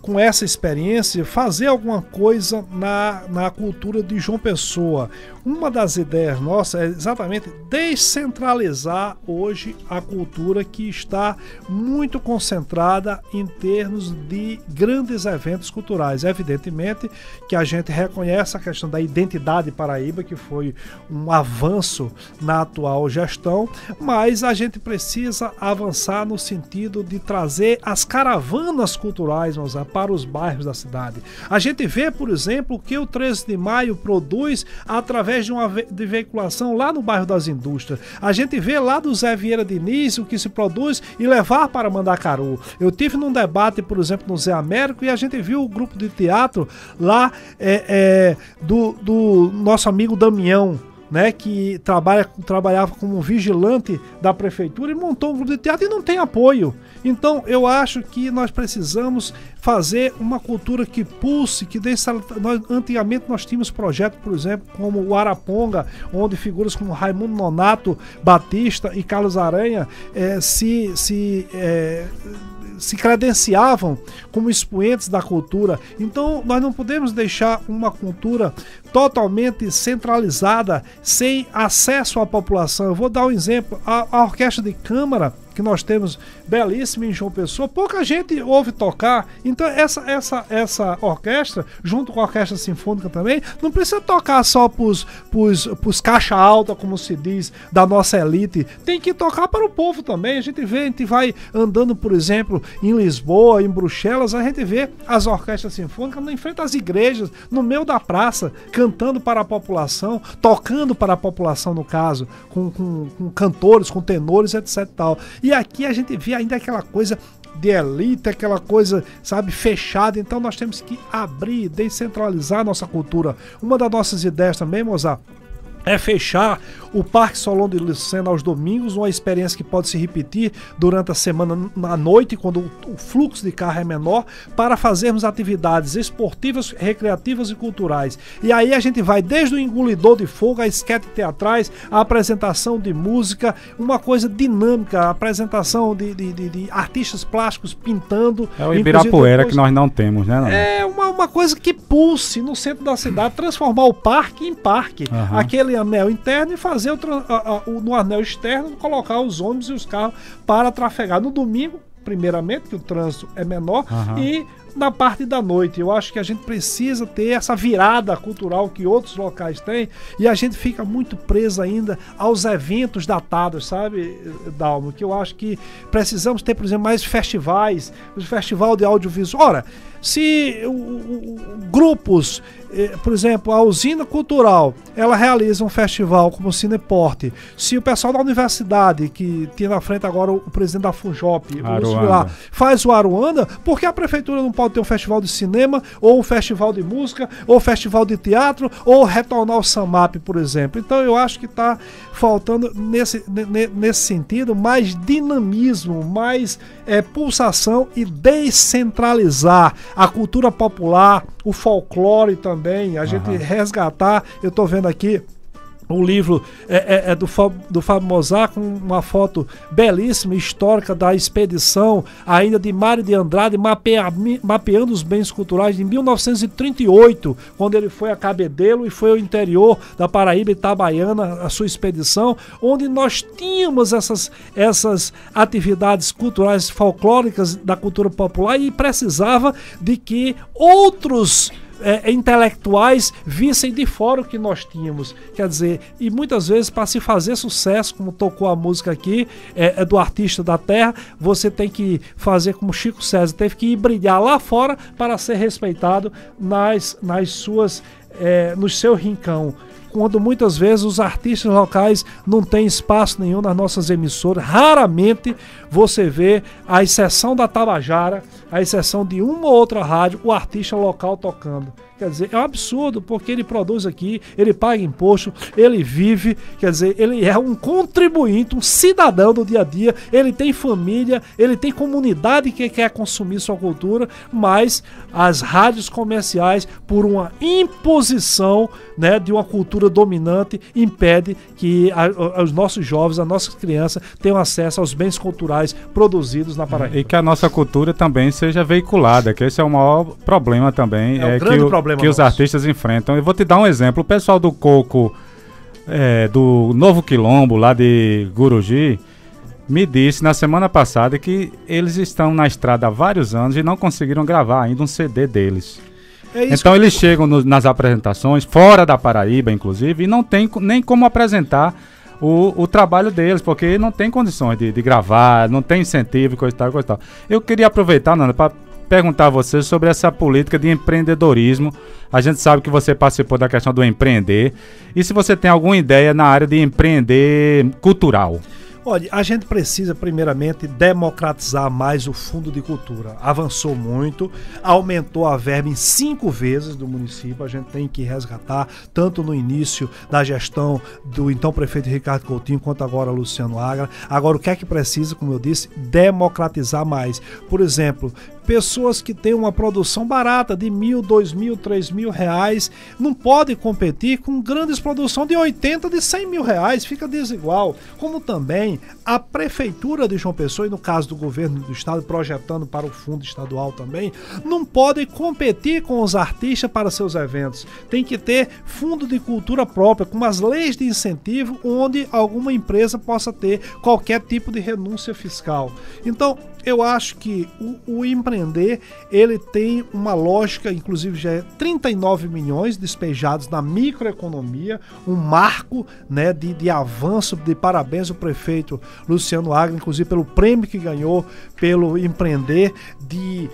com essa experiência, fazer alguma coisa na cultura de João Pessoa. Uma das ideias nossas é exatamente descentralizar hoje a cultura, que está muito concentrada em termos de grandes eventos culturais. Evidentemente que a gente reconhece a questão da identidade Paraíba, que foi um avanço na atual gestão, mas a gente precisa avançar no sentido de trazer as caravanas culturais, Mozart, para os bairros da cidade. A gente vê, por exemplo, que o 13 de maio produz através de veiculação lá no bairro das Indústrias. A gente vê lá do Zé Vieira Diniz o que se produz e levar para Mandacaru. Eu tive num debate, por exemplo, no Zé Américo, e a gente viu o grupo de teatro lá do nosso amigo Damião, né, que trabalhava como vigilante da prefeitura e montou um grupo de teatro e não tem apoio. Então eu acho que nós precisamos fazer uma cultura que pulse, que antigamente nós tínhamos projetos, por exemplo, como o Araponga, onde figuras como Raimundo Nonato Batista e Carlos Aranha se credenciavam como expoentes da cultura. Então nós não podemos deixar uma cultura totalmente centralizada, sem acesso à população. Eu vou dar um exemplo, a orquestra de câmara que nós temos belíssima em João Pessoa, pouca gente ouve tocar. Então essa orquestra, junto com a orquestra sinfônica também, não precisa tocar só para os caixa alta, como se diz, da nossa elite, tem que tocar para o povo também. A gente vai andando, por exemplo, em Lisboa, em Bruxelas, a gente vê as orquestras sinfônicas em frente às igrejas, no meio da praça, cantando para a população, tocando para a população, no caso, com cantores, com tenores, etc. E aqui a gente vê ainda aquela coisa de elite, aquela coisa, sabe, fechada. Então nós temos que abrir, descentralizar a nossa cultura. Uma das nossas ideias também, Mozart, é fechar o Parque Solon de Lucena aos domingos, uma experiência que pode se repetir durante a semana, na noite, quando o fluxo de carro é menor, para fazermos atividades esportivas, recreativas e culturais. E aí a gente vai desde o engolidor de fogo, a esquete teatrais, a apresentação de música, uma coisa dinâmica, a apresentação de artistas plásticos pintando. É o Ibirapuera depois, que nós não temos, né? Não? É uma coisa que pulse no centro da cidade, transformar o parque em parque. Uhum. Aquele anel interno e fazer no anel externo colocar os ônibus e os carros para trafegar no domingo, primeiramente, que o trânsito é menor, uhum, e na parte da noite. Eu acho que a gente precisa ter essa virada cultural que outros locais têm, e a gente fica muito preso ainda aos eventos datados, sabe, Dalmo? Que eu acho que precisamos ter, por exemplo, mais festivais, o festival de audiovisual. Ora, se grupos, por exemplo, a Usina Cultural, ela realiza um festival como o Cineporte, se o pessoal da universidade, que tinha na frente agora o presidente da FUNJOP, lá, faz o Aruanda, por que a prefeitura não pode ter um festival de cinema, ou um festival de música, ou um festival de teatro, ou retornar ao SAMAP, por exemplo? Então eu acho que está faltando nesse sentido mais dinamismo, mais pulsação, e descentralizar a cultura popular, o folclore também, a gente resgatar. Eu estou vendo aqui um livro do Fábio Mozart, com uma foto belíssima, histórica, da expedição ainda de Mário de Andrade, mapeando os bens culturais de 1938, quando ele foi a Cabedelo e foi ao interior da Paraíba, Itabaiana, a sua expedição, onde nós tínhamos essas atividades culturais folclóricas da cultura popular, e precisava de que outros intelectuais vissem de fora o que nós tínhamos, quer dizer, e muitas vezes, para se fazer sucesso, como tocou a música aqui, do artista da terra, você tem que fazer como Chico César, teve que ir brilhar lá fora para ser respeitado no seu rincão, quando muitas vezes os artistas locais não têm espaço nenhum nas nossas emissoras. Raramente você vê, à exceção da Tabajara, à exceção de uma ou outra rádio, o artista local tocando. Quer dizer, é um absurdo, porque ele produz aqui, ele paga imposto, ele vive, quer dizer, ele é um contribuinte, um cidadão do dia a dia, ele tem família, ele tem comunidade que quer consumir sua cultura, mas as rádios comerciais, por uma imposição, né, de uma cultura dominante, impede que os nossos jovens, as nossas crianças tenham acesso aos bens culturais produzidos na Paraíba. E que a nossa cultura também seja veiculada, que esse é o maior problema também. É um grande problema que os artistas enfrentam. Eu vou te dar um exemplo. O pessoal do Coco, do Novo Quilombo, lá de Guruji, me disse na semana passada que eles estão na estrada há vários anos e não conseguiram gravar ainda um CD deles. Então eles chegam nas apresentações, fora da Paraíba, inclusive, e não tem nem como apresentar o trabalho deles, porque não tem condições de gravar, não tem incentivo, coisa e tal, coisa e tal. Eu queria aproveitar, Nana, para perguntar a você sobre essa política de empreendedorismo. A gente sabe que você participou da questão do empreender, e se você tem alguma ideia na área de empreender cultural. Olha, a gente precisa primeiramente democratizar mais o Fundo de Cultura. Avançou muito, aumentou a verba em 5 vezes do município. A gente tem que resgatar, tanto no início da gestão do então prefeito Ricardo Coutinho, quanto agora Luciano Agra. Agora, o que é que precisa, como eu disse, democratizar mais. Por exemplo, pessoas que têm uma produção barata de R$1.000, R$2.000, R$3.000 não podem competir com grandes produções de R$80.000, de R$100.000, fica desigual. Como também a Prefeitura de João Pessoa, e no caso do governo do estado, projetando para o fundo estadual também, não podem competir com os artistas para seus eventos. Tem que ter fundo de cultura própria, com as leis de incentivo, onde alguma empresa possa ter qualquer tipo de renúncia fiscal. Então, eu acho que o empreender, ele tem uma lógica, inclusive já é 39 milhões despejados na microeconomia, um marco, né, de avanço. De parabéns o prefeito Luciano Agra, inclusive pelo prêmio que ganhou pelo empreender de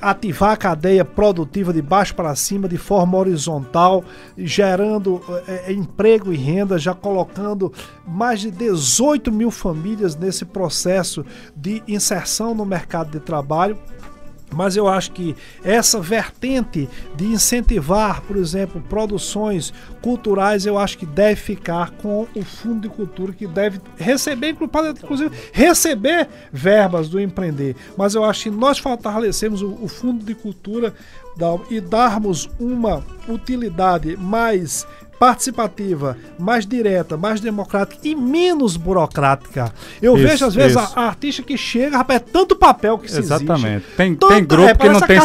ativar a cadeia produtiva de baixo para cima de forma horizontal, gerando emprego e renda, já colocando mais de 18 mil famílias nesse processo de inserção no mercado de trabalho. Mas eu acho que essa vertente de incentivar, por exemplo, produções culturais, eu acho que deve ficar com o Fundo de Cultura, que deve receber, inclusive, receber verbas do empreender. Mas eu acho que nós fortalecemos o Fundo de Cultura e darmos uma utilidade mais participativa, mais direta, mais democrática e menos burocrática. Eu vejo, às vezes, a artista que chega, rapaz, é tanto papel que se exige. Exatamente. Tem grupo que não tem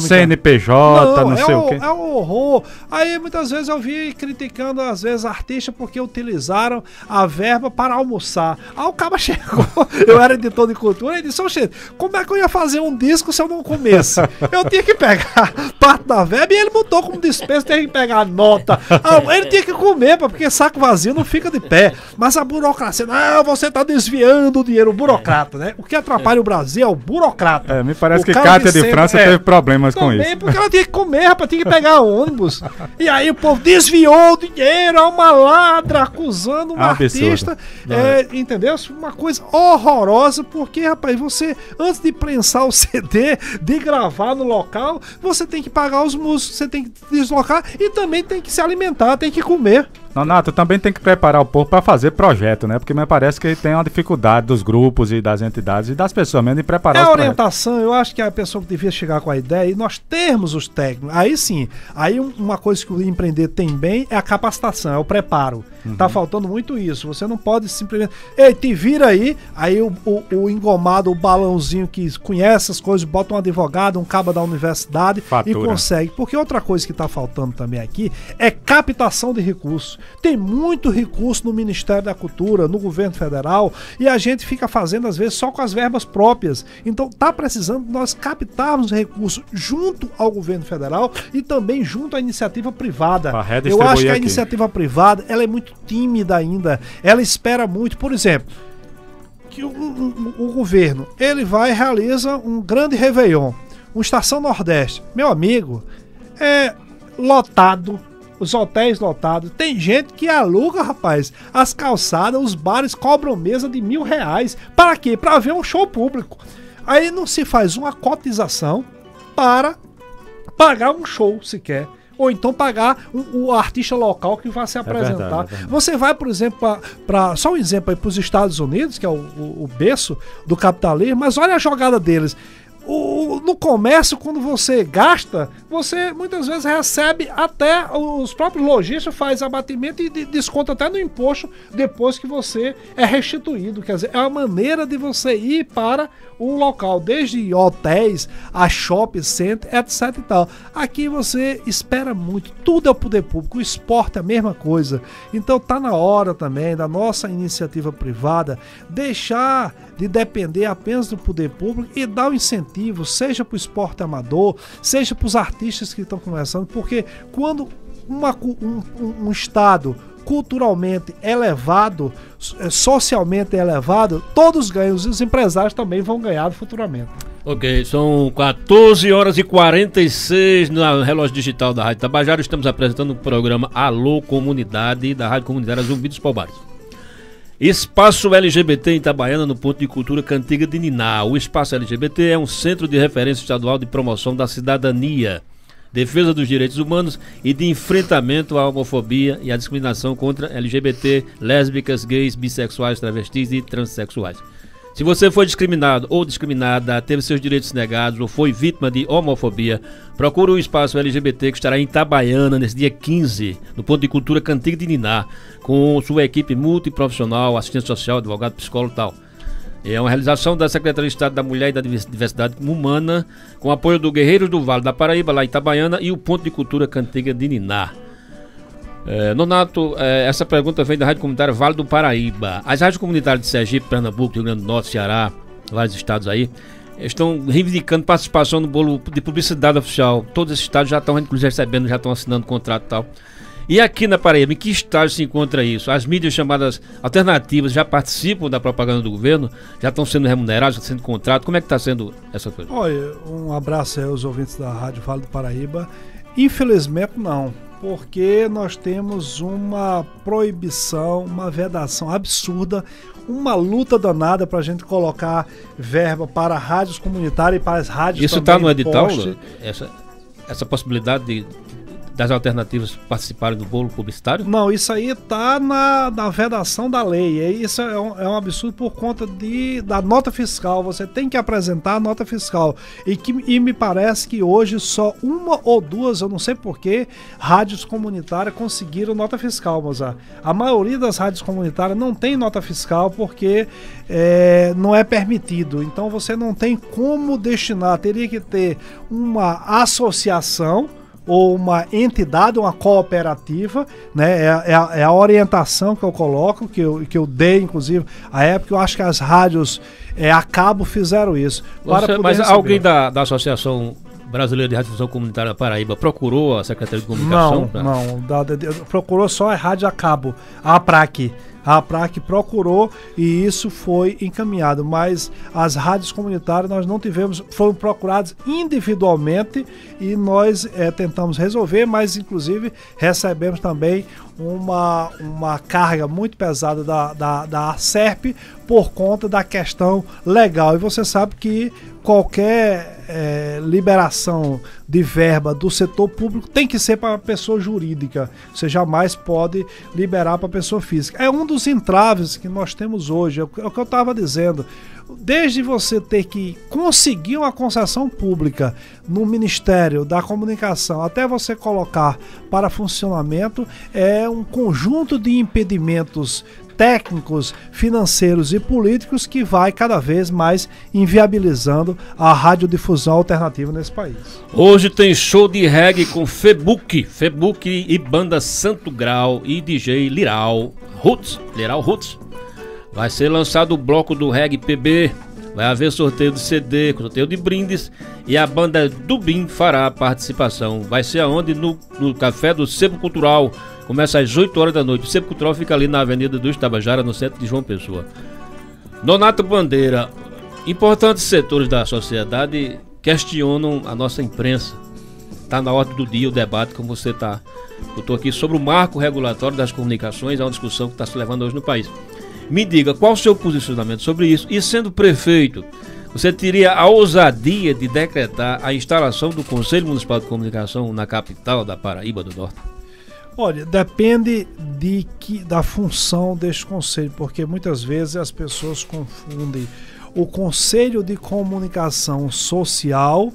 CNPJ, não sei o quê. É um horror. Aí, muitas vezes, eu vi criticando, às vezes, a artista porque utilizaram a verba para almoçar. Aí o cara chegou, eu era editor de cultura, e disse, ô, gente, como é que eu ia fazer um disco se eu não comesse? Eu tinha que pegar parte da verba e ele botou como despesa, teve que pegar a nota. Ele tinha que comer, porque saco vazio não fica de pé. Mas a burocracia, ah, você tá desviando o dinheiro, o burocrata, né? O que atrapalha o Brasil é o burocrata. É, me parece que Cátia de França teve problemas com isso. Também, porque ela tinha que comer, rapaz, tinha que pegar ônibus. E aí o povo desviou o dinheiro, é uma ladra, acusando um artista. É, entendeu? Uma coisa horrorosa, porque, rapaz, você, antes de prensar o CD, de gravar no local, você tem que pagar os músicos, você tem que deslocar e também tem que se alimentar, tem que comer. Nonato, também tem que preparar o povo para fazer projeto, né? Porque me parece que tem uma dificuldade dos grupos e das entidades e das pessoas mesmo de preparar os projetos. É orientação, eu acho que a pessoa que devia chegar com a ideia e nós termos os técnicos. Aí sim, aí uma coisa que o empreender tem bem é a capacitação, é o preparo. Uhum. Tá faltando muito isso. Você não pode simplesmente... Ei, te vira aí o engomado, o balãozinho que conhece as coisas, bota um advogado, um caba da universidade e consegue. Porque outra coisa que tá faltando também aqui é captação de recursos. Tem muito recurso no Ministério da Cultura, no governo federal, e a gente fica fazendo, às vezes, só com as verbas próprias. Então, tá precisando nós captarmos recursos junto ao governo federal e também junto à iniciativa privada. Eu acho que a iniciativa privada, ela é muito tímida ainda, ela espera muito. Por exemplo, que o governo, ele vai e realiza um grande réveillon, uma Estação Nordeste. Meu amigo, é lotado, os hotéis lotados, tem gente que aluga, rapaz, as calçadas, os bares cobram mesa de R$1.000. Para quê? Para ver um show público. Aí não se faz uma cotização para pagar um show sequer. Ou então pagar o artista local que vai se apresentar. É verdade. Você vai, por exemplo, só um exemplo aí para os Estados Unidos, que é o berço do capitalismo, mas olha a jogada deles. No comércio, quando você gasta, você muitas vezes recebe até, os próprios lojistas fazem abatimento e desconto até no imposto depois que você é restituído. Quer dizer, é uma maneira de você ir para o local, desde hotéis a shopping center, etc e tal. Aqui você espera muito, tudo é o poder público, o esporte é a mesma coisa. Então tá na hora também da nossa iniciativa privada deixar de depender apenas do poder público e dar o incentivo, seja para o esporte amador, seja para os artistas que estão começando, porque quando um estado culturalmente elevado, socialmente elevado, todos ganham, os empresários também vão ganhar futuramente. Ok, são 14h46 no relógio digital da Rádio Tabajara. Estamos apresentando o programa Alô Comunidade, da Rádio Comunitária Zumbi dos Palmares. Espaço LGBT em Itabaiana, no Ponto de Cultura Cantiga de Niná. O Espaço LGBT é um centro de referência estadual de promoção da cidadania, defesa dos direitos humanos e de enfrentamento à homofobia e à discriminação contra LGBT, lésbicas, gays, bissexuais, travestis e transexuais. Se você foi discriminado ou discriminada, teve seus direitos negados ou foi vítima de homofobia, procure o Espaço LGBT, que estará em Itabaiana nesse dia 15, no Ponto de Cultura Cantiga de Niná, com sua equipe multiprofissional, assistente social, advogado, psicólogo e tal. É uma realização da Secretaria de Estado da Mulher e da Diversidade Humana, com apoio do Guerreiros do Vale da Paraíba, lá em Itabaiana, e o Ponto de Cultura Cantiga de Niná. Nonato, essa pergunta vem da Rádio Comunitária Vale do Paraíba. As rádios comunitárias de Sergipe, Pernambuco, Rio Grande do Norte, Ceará, vários estados aí, estão reivindicando participação no bolo de publicidade oficial. Todos esses estados já estão, inclusive, recebendo, já estão assinando contrato e tal. E aqui na Paraíba, em que estágio se encontra isso? As mídias chamadas alternativas já participam da propaganda do governo? Já estão sendo remuneradas, já estão sendo contratadas? Como é que está sendo essa coisa? Olha, um abraço aí aos ouvintes da Rádio Vale do Paraíba. Infelizmente não, porque nós temos uma proibição, uma vedação absurda, uma luta danada para a gente colocar verba para rádios comunitárias e para as rádios. Isso está no edital, essa possibilidade das alternativas participarem do bolo publicitário? Não, isso aí está na vedação da lei. Isso é um absurdo por conta da nota fiscal. Você tem que apresentar a nota fiscal. E me parece que hoje só uma ou duas, eu não sei porquê, rádios comunitárias conseguiram nota fiscal, Mozart. A maioria das rádios comunitárias não tem nota fiscal porque não é permitido. Então você não tem como destinar. Teria que ter uma associação ou uma entidade, uma cooperativa, né? É a orientação que eu coloco, que eu dei, inclusive, à época. Eu acho que as rádios a cabo fizeram isso. Mas alguém da Associação Brasileira de Radiodifusão Comunitária da Paraíba procurou a Secretaria de Comunicação? Não, não. Procurou só a rádio a cabo, a APRAC. A APRAC procurou e isso foi encaminhado, mas as rádios comunitárias nós não tivemos, foram procuradas individualmente e nós tentamos resolver, mas inclusive recebemos também uma carga muito pesada da ACERP por conta da questão legal. E você sabe que qualquer liberação de verba do setor público tem que ser para pessoa jurídica. Você jamais pode liberar para pessoa física. É um dos entraves que nós temos hoje, é o que eu estava dizendo. Desde você ter que conseguir uma concessão pública no Ministério da Comunicação até você colocar para funcionamento, é um conjunto de impedimentos técnicos, financeiros e políticos que vai cada vez mais inviabilizando a radiodifusão alternativa nesse país. Hoje tem show de reggae com Febuk e banda Santo Grau e DJ Liral Roots. Vai ser lançado o bloco do reggae PB, vai haver sorteio de CD, sorteio de brindes e a banda Dubim fará a participação. Vai ser aonde? No Café do Sebo Cultural. Começa às 8 horas da noite. O Sebo Cultural fica ali na Avenida dos Tabajara, no centro de João Pessoa. Nonato Bandeira, importantes setores da sociedade questionam a nossa imprensa. Está na ordem do dia o debate, como você está. Eu estou aqui sobre o marco regulatório das comunicações, é uma discussão que está se levando hoje no país. Me diga, qual o seu posicionamento sobre isso? E sendo prefeito, você teria a ousadia de decretar a instalação do Conselho Municipal de Comunicação na capital da Paraíba do Norte? Olha, depende da função deste conselho, porque muitas vezes as pessoas confundem o Conselho de Comunicação Social,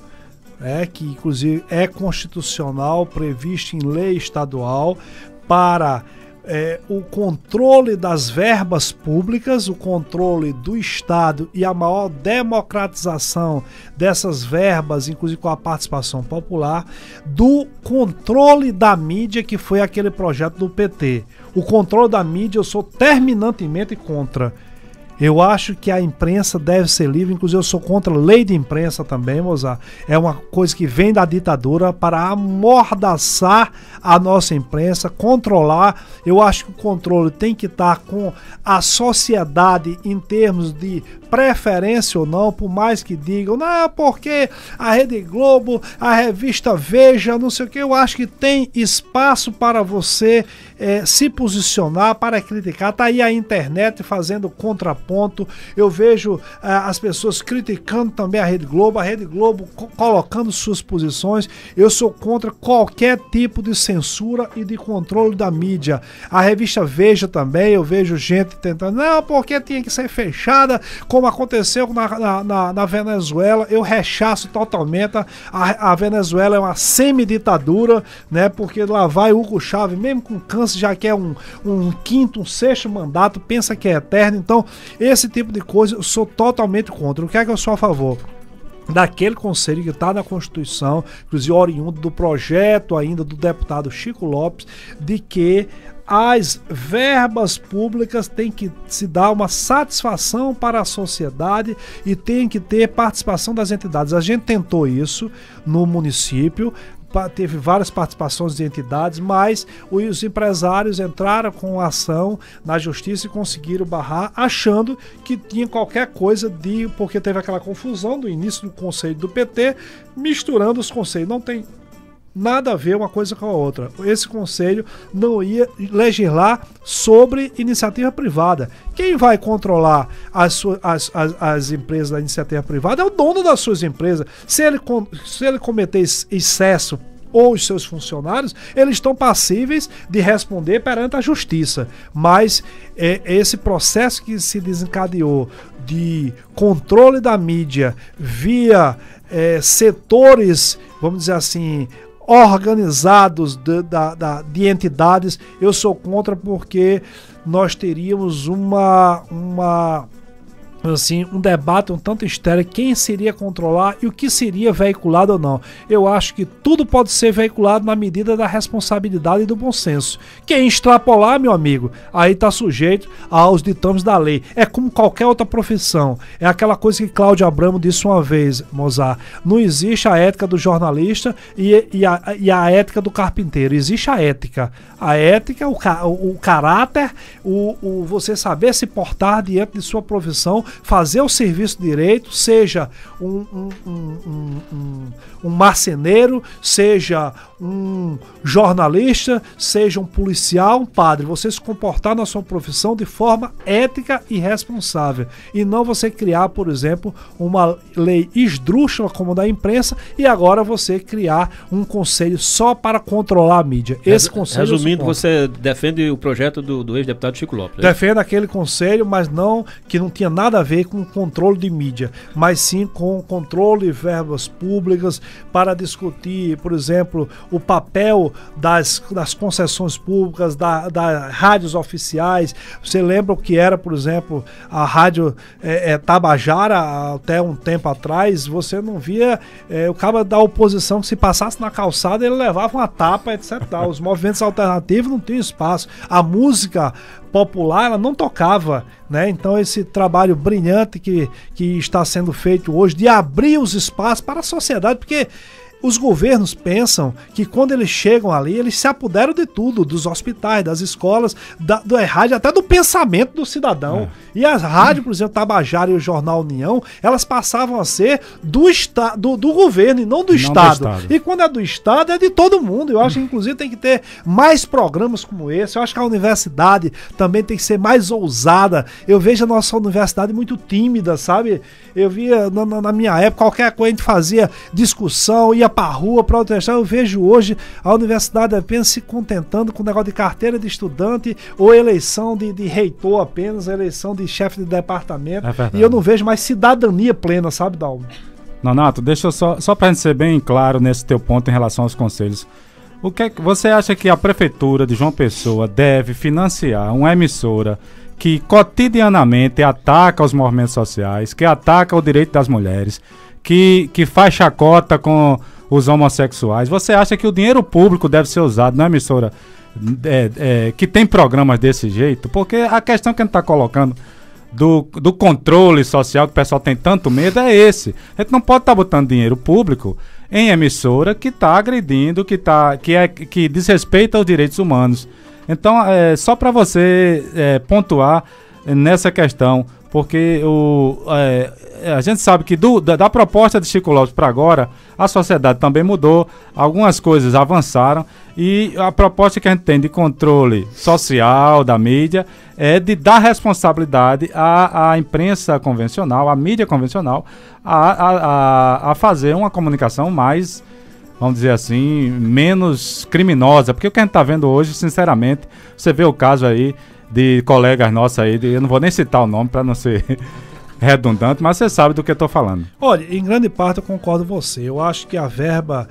que inclusive é constitucional, previsto em lei estadual, para o controle das verbas públicas, o controle do Estado e a maior democratização dessas verbas, inclusive com a participação popular, do controle da mídia, que foi aquele projeto do PT. O controle da mídia eu sou terminantemente contra. Eu acho que a imprensa deve ser livre, inclusive eu sou contra a lei de imprensa também, Mozart. É uma coisa que vem da ditadura para amordaçar a nossa imprensa, controlar. Eu acho que o controle tem que estar com a sociedade em termos de preferência ou não, por mais que digam, não, porque a Rede Globo, a revista Veja, não sei o que, eu acho que tem espaço para você se posicionar, para criticar. Tá aí a internet fazendo contraponto, eu vejo as pessoas criticando também a Rede Globo colocando suas posições. Eu sou contra qualquer tipo de censura e de controle da mídia. A revista Veja também, eu vejo gente tentando, não, porque tinha que ser fechada, como aconteceu na Venezuela. Eu rechaço totalmente. A Venezuela é uma semiditadura, né? Porque lá vai Hugo Chávez, mesmo com câncer, já quer um quinto, um sexto mandato, pensa que é eterno. Então, esse tipo de coisa eu sou totalmente contra. O que é que eu sou a favor? Daquele conselho que está na Constituição, inclusive oriundo do projeto ainda do deputado Chico Lopes, de que as verbas públicas têm que se dar uma satisfação para a sociedade e tem que ter participação das entidades. A gente tentou isso no município, teve várias participações de entidades, mas os empresários entraram com ação na justiça e conseguiram barrar, achando que tinha qualquer coisa de... porque teve aquela confusão do início do conselho do PT, misturando os conselhos. Não tem nada a ver uma coisa com a outra. Esse conselho não ia legislar sobre iniciativa privada. Quem vai controlar as empresas da iniciativa privada é o dono das suas empresas. Se ele cometer excesso ou os seus funcionários, eles estão passíveis de responder perante a justiça. Mas esse processo que se desencadeou de controle da mídia via setores, vamos dizer assim, organizados de entidades, eu sou contra, porque nós teríamos um debate um tanto histérico, quem seria controlar e o que seria veiculado ou não. Eu acho que tudo pode ser veiculado na medida da responsabilidade e do bom senso. Quem extrapolar, meu amigo, aí está sujeito aos ditames da lei. É como qualquer outra profissão. É aquela coisa que Cláudio Abramo disse uma vez, Mozart: não existe a ética do jornalista e a ética do carpinteiro. Existe a ética. A ética, o caráter, você saber se portar diante de sua profissão, fazer o serviço direito, seja um marceneiro, seja um jornalista, seja um policial, um padre. Você se comportar na sua profissão de forma ética e responsável, e não você criar, por exemplo, uma lei esdrúxula como a da imprensa, e agora você criar um conselho só para controlar a mídia. Esse conselho... Resumindo, você defende o projeto do ex-deputado Chico Lopes. É? Defende aquele conselho, mas não que não tinha nada a ver com controle de mídia, mas sim com controle de verbas públicas, para discutir, por exemplo, o papel das concessões públicas, das rádios oficiais. Você lembra o que era, por exemplo, a rádio Tabajara, até um tempo atrás? Você não via o cara da oposição que, se passasse na calçada, ele levava uma tapa, etc. Os movimentos alternativos não tinham espaço. A música popular, ela não tocava, né? Então esse trabalho brilhante que está sendo feito hoje, de abrir os espaços para a sociedade, porque os governos pensam que quando eles chegam ali, eles se apoderam de tudo, dos hospitais, das escolas, da rádio, até do pensamento do cidadão. E as rádios, por exemplo, Tabajara e o Jornal União, elas passavam a ser do governo e não do Estado. E quando é do Estado, é de todo mundo. Eu acho que, inclusive, tem que ter mais programas como esse. Eu acho que a universidade também tem que ser mais ousada. Eu vejo a nossa universidade muito tímida, sabe? Eu via, na minha época, qualquer coisa a gente fazia discussão, ia para a rua para protestar. Eu vejo hoje a universidade apenas se contentando com o negócio de carteira de estudante, ou eleição de reitor apenas, eleição de chefe de departamento. E eu não vejo mais cidadania plena, sabe, Dalmo? Nonato, deixa eu só para a gente ser bem claro nesse teu ponto em relação aos conselhos. O que você acha que a prefeitura de João Pessoa deve financiar uma emissora que cotidianamente ataca os movimentos sociais, que ataca o direito das mulheres, que faz chacota com os homossexuais? Você acha que o dinheiro público deve ser usado na emissora que tem programas desse jeito? Porque a questão que a gente está colocando do controle social, que o pessoal tem tanto medo, é esse. A gente não pode estar botando dinheiro público em emissora que está agredindo, que desrespeita os direitos humanos. Então, só para você pontuar nessa questão, porque a gente sabe que da proposta de Chico Lopes para agora, a sociedade também mudou, algumas coisas avançaram, e a proposta que a gente tem de controle social da mídia é de dar responsabilidade à imprensa convencional, à mídia convencional, a fazer uma comunicação mais, vamos dizer assim, menos criminosa. Porque o que a gente está vendo hoje, sinceramente, você vê o caso aí de colegas nossos aí, eu não vou nem citar o nome para não ser redundante, mas você sabe do que eu estou falando. Olha, em grande parte eu concordo com você. Eu acho que a verba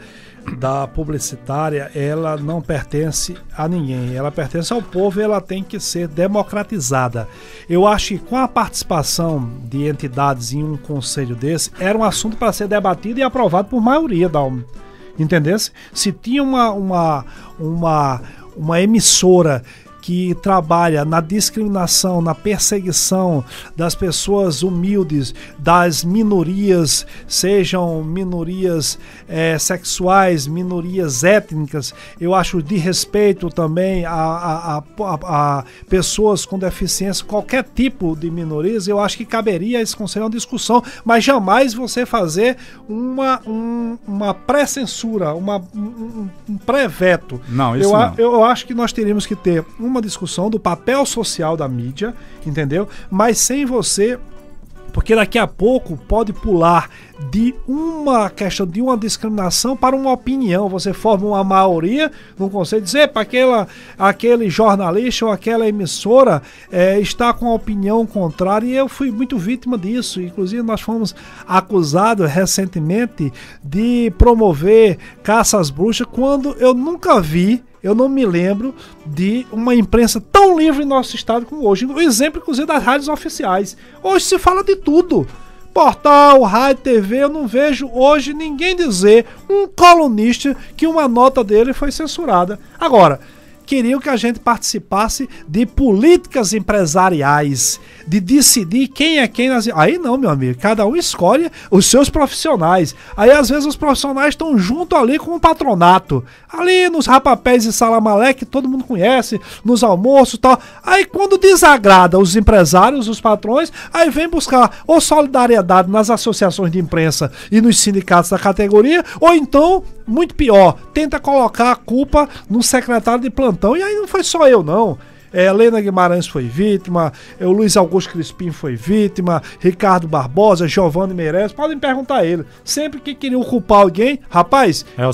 da publicitária, ela não pertence a ninguém, ela pertence ao povo, e ela tem que ser democratizada. Eu acho que, com a participação de entidades em um conselho desse, era um assunto para ser debatido e aprovado por maioria, Dalmo. Entendesse? Se tinha uma emissora que trabalha na discriminação, na perseguição das pessoas humildes, das minorias, sejam minorias sexuais, minorias étnicas. Eu acho de respeito também a pessoas com deficiência, qualquer tipo de minorias. Eu acho que caberia a esse conselho uma discussão, mas jamais você fazer uma pré-censura, um pré-veto. Não, isso não. Eu acho que nós teríamos que ter uma discussão do papel social da mídia, entendeu? Mas sem você, porque daqui a pouco pode pular de uma questão, de uma discriminação para uma opinião. Você forma uma maioria no conselho, dizer para aquele jornalista ou aquela emissora está com a opinião contrária, e eu fui muito vítima disso. Inclusive nós fomos acusados recentemente de promover caça às bruxas, quando eu nunca vi, eu não me lembro de uma imprensa tão livre em nosso estado como hoje. O exemplo, inclusive, das rádios oficiais. Hoje se fala de tudo. Portal, rádio, TV, eu não vejo hoje ninguém dizer, um colunista, que uma nota dele foi censurada. Agora, queriam que a gente participasse de políticas empresariais, de decidir quem é quem. Aí não, meu amigo, cada um escolhe os seus profissionais. Aí às vezes os profissionais estão junto ali com o patronato, ali nos rapapés de salamalé que todo mundo conhece, nos almoços e tal. Aí quando desagrada os empresários, os patrões, aí vem buscar ou solidariedade nas associações de imprensa e nos sindicatos da categoria, ou então, muito pior, tenta colocar a culpa no secretário de plantão. E aí não foi só eu, não. Helena Guimarães foi vítima, o Luiz Augusto Crispim foi vítima, Ricardo Barbosa, Giovanni Meirelles, podem perguntar a ele. Sempre que queriam culpar alguém, rapaz, é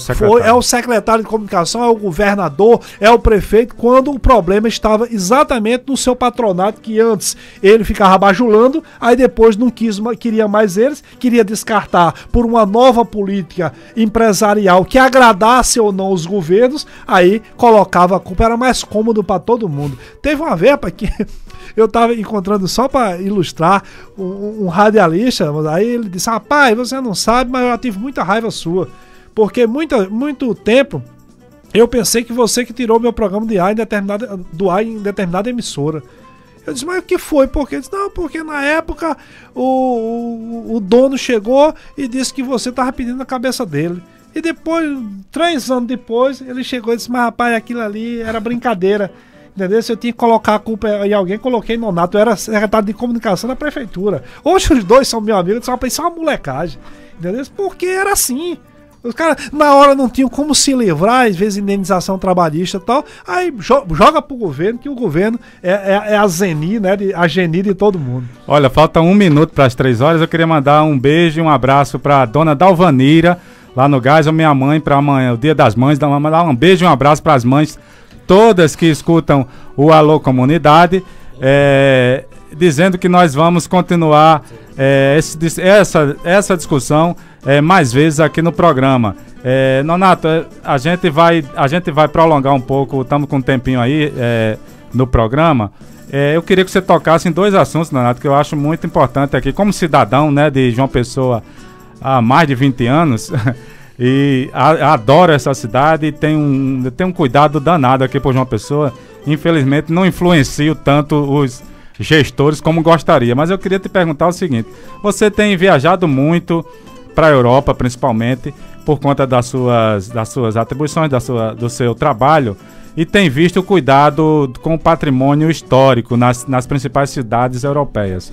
o secretário de comunicação, é o governador, é o prefeito, quando o problema estava exatamente no seu patronato, que antes ele ficava bajulando, aí depois não queria mais eles, queria descartar por uma nova política empresarial que agradasse ou não os governos, aí colocava a culpa, era mais cômodo para todo mundo. Teve uma vez, rapaz, que eu tava encontrando, só para ilustrar, um radialista. Aí ele disse: rapaz, você não sabe, mas eu já tive muita raiva sua, porque muito tempo eu pensei que você que tirou meu programa de ar em determinada emissora. Eu disse: mas o que foi? Por quê? Ele disse: não, porque na época o dono chegou e disse que você tava pedindo a cabeça dele. E depois, 3 anos depois, ele chegou e disse: mas rapaz, aquilo ali era brincadeira. Entendeu? Se eu tinha que colocar a culpa em alguém, coloquei no Nonato. Eu era secretário de comunicação da prefeitura. Hoje os dois são meus amigos. Só pensei, uma molecagem. Entendeu? Porque era assim. Os caras, na hora, não tinham como se livrar, às vezes, indenização trabalhista e tal. Aí joga pro governo, que o governo é a zeni, né? A geni de todo mundo. Olha, falta 1 minuto para as 3 horas. Eu queria mandar um beijo e um abraço pra dona Dalvanira, lá no Gás, a minha mãe, pra amanhã, o Dia das Mães. Mandar um beijo e um abraço pras mães todas que escutam o Alô Comunidade, dizendo que nós vamos continuar essa discussão mais vezes aqui no programa. Nonato, a gente vai prolongar um pouco, estamos com um tempinho aí no programa. Eu queria que você tocasse em 2 assuntos, Nonato, que eu acho muito importante aqui, como cidadão, né, de João Pessoa há mais de 20 anos... E adoro essa cidade e tenho um cuidado danado aqui por João Pessoa. Infelizmente não influencio tanto os gestores como gostaria. Mas eu queria te perguntar o seguinte: você tem viajado muito para a Europa, principalmente por conta das suas atribuições, do seu trabalho, e tem visto o cuidado com o patrimônio histórico nas principais cidades europeias.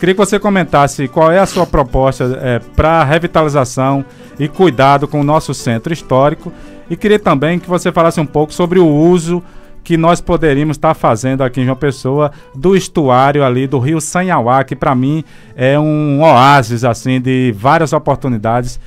Queria que você comentasse qual é a sua proposta para revitalização e cuidado com o nosso centro histórico, e queria também que você falasse um pouco sobre o uso que nós poderíamos estar fazendo aqui em João Pessoa do estuário ali do Rio Sanhauá, que para mim é um oásis assim, de várias oportunidades,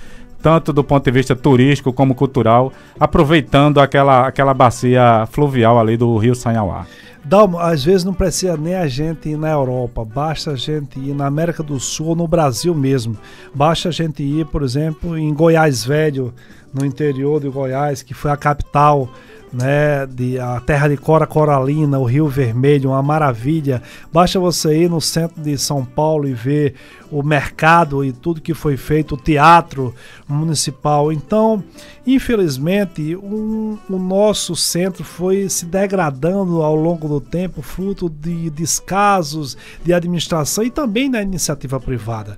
tanto do ponto de vista turístico como cultural, aproveitando aquela bacia fluvial ali do Rio Sanhauá. Dalmo, às vezes não precisa nem a gente ir na Europa, basta a gente ir na América do Sul ou no Brasil mesmo. Basta a gente ir, por exemplo, em Goiás Velho, no interior de Goiás, que foi a capital né, a terra de Cora Coralina, o Rio Vermelho, uma maravilha. Basta você ir no centro de São Paulo e ver o mercado e tudo que foi feito, o teatro municipal. Então, infelizmente, o nosso centro foi se degradando ao longo do tempo, fruto de descasos de administração e também da iniciativa privada.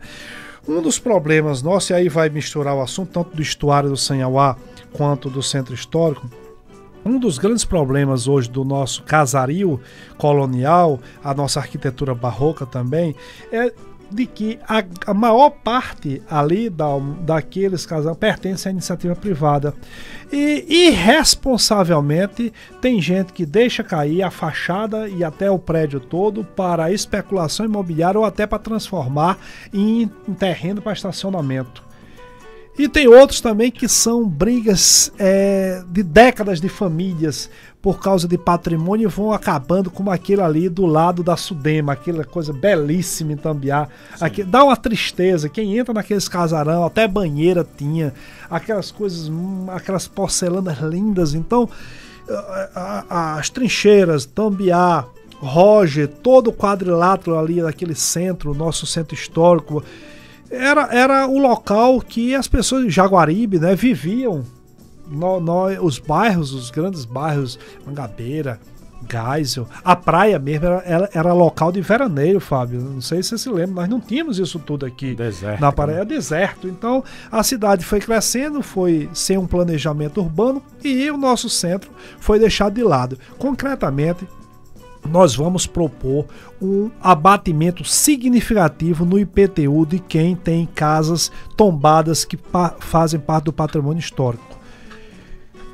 Um dos problemas nossos, e aí vai misturar o assunto tanto do estuário do Sanhauá quanto do centro histórico, um dos grandes problemas hoje do nosso casario colonial, a nossa arquitetura barroca também, é de que a maior parte ali daqueles casarões pertence à iniciativa privada. E irresponsavelmente tem gente que deixa cair a fachada e até o prédio todo para especulação imobiliária ou até para transformar em terreno para estacionamento. E tem outros também que são brigas de décadas de famílias por causa de patrimônio e vão acabando, como aquele ali do lado da Sudema, aquela coisa belíssima em Tambiá. Aqui, dá uma tristeza, quem entra naqueles casarão, até banheira tinha, aquelas coisas, aquelas porcelanas lindas. Então, as trincheiras, Tambiá, Roger, todo o quadrilátero ali daquele centro, nosso centro histórico, era o local que as pessoas de Jaguaribe, né, viviam, os bairros, os grandes bairros, Mangabeira, Geisel, a praia mesmo era local de veraneio, Fábio, não sei se você se lembra, nós não tínhamos isso tudo aqui, deserto, na praia, né? Deserto, então a cidade foi crescendo, foi sem um planejamento urbano e o nosso centro foi deixado de lado. Concretamente, nós vamos propor um abatimento significativo no IPTU de quem tem casas tombadas que fazem parte do patrimônio histórico.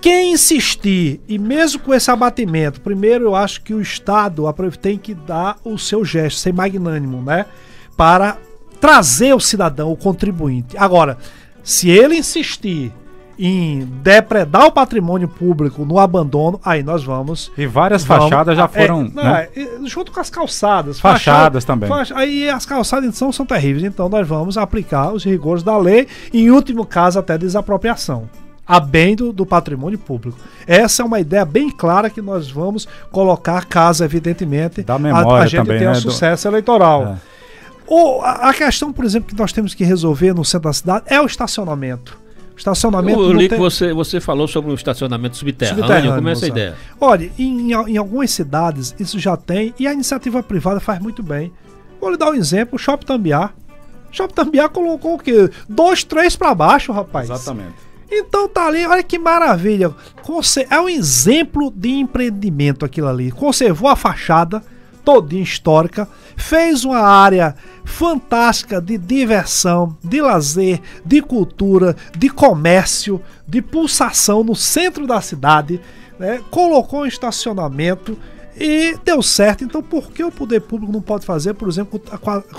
Quem insistir, e mesmo com esse abatimento, primeiro eu acho que o Estado tem que dar o seu gesto, ser magnânimo, né? Para trazer o cidadão, o contribuinte. Agora, se ele insistir em depredar o patrimônio público no abandono, aí nós vamos... E várias fachadas já foram... né? Junto com as calçadas. Fachadas também. Aí as calçadas são terríveis, então nós vamos aplicar os rigores da lei e, em último caso, até desapropriação, a bem do patrimônio público. Essa é uma ideia bem clara que nós vamos colocar, caso, evidentemente, da memória, a gente também, tenha, né, sucesso eleitoral. Ou a questão, por exemplo, que nós temos que resolver no centro da cidade é o estacionamento. Estacionamento. Eu li que você falou sobre o estacionamento subterrâneo, como é essa ideia? Olha, em algumas cidades isso já tem e a iniciativa privada faz muito bem. Vou lhe dar um exemplo, o Shopping Tambiá. Shopping Tambiá colocou o quê? 2, 3 para baixo, rapaz. Exatamente. Então tá ali, olha que maravilha. É um exemplo de empreendimento aquilo ali. Conservou a fachada todinha histórica, fez uma área fantástica de diversão, de lazer, de cultura, de comércio, de pulsação no centro da cidade, né? Colocou um estacionamento e deu certo. Então por que o poder público não pode fazer, por exemplo,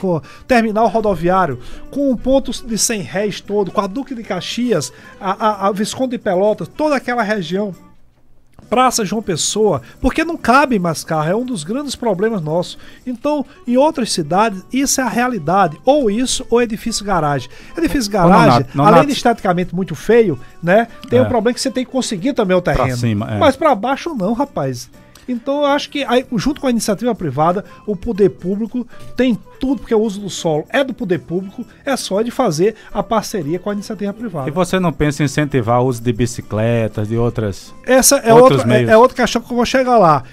com o terminal rodoviário, com um ponto de 100 réis todo, com a Duque de Caxias, a Visconde de Pelotas, toda aquela região, Praça João Pessoa, porque não cabe mais carro, é um dos grandes problemas nossos. Então, em outras cidades, isso é a realidade, ou isso, ou edifício garagem. Edifício garagem, além de esteticamente muito feio, né, tem um problema que você tem que conseguir também o terreno, pra cima, mas para baixo não, rapaz. Então eu acho que aí, junto com a iniciativa privada, o poder público tem tudo, porque o uso do solo é do poder público, é só de fazer a parceria com a iniciativa privada. E você não pensa em incentivar o uso de bicicletas, de outras... Essa é outra questão que eu vou chegar lá.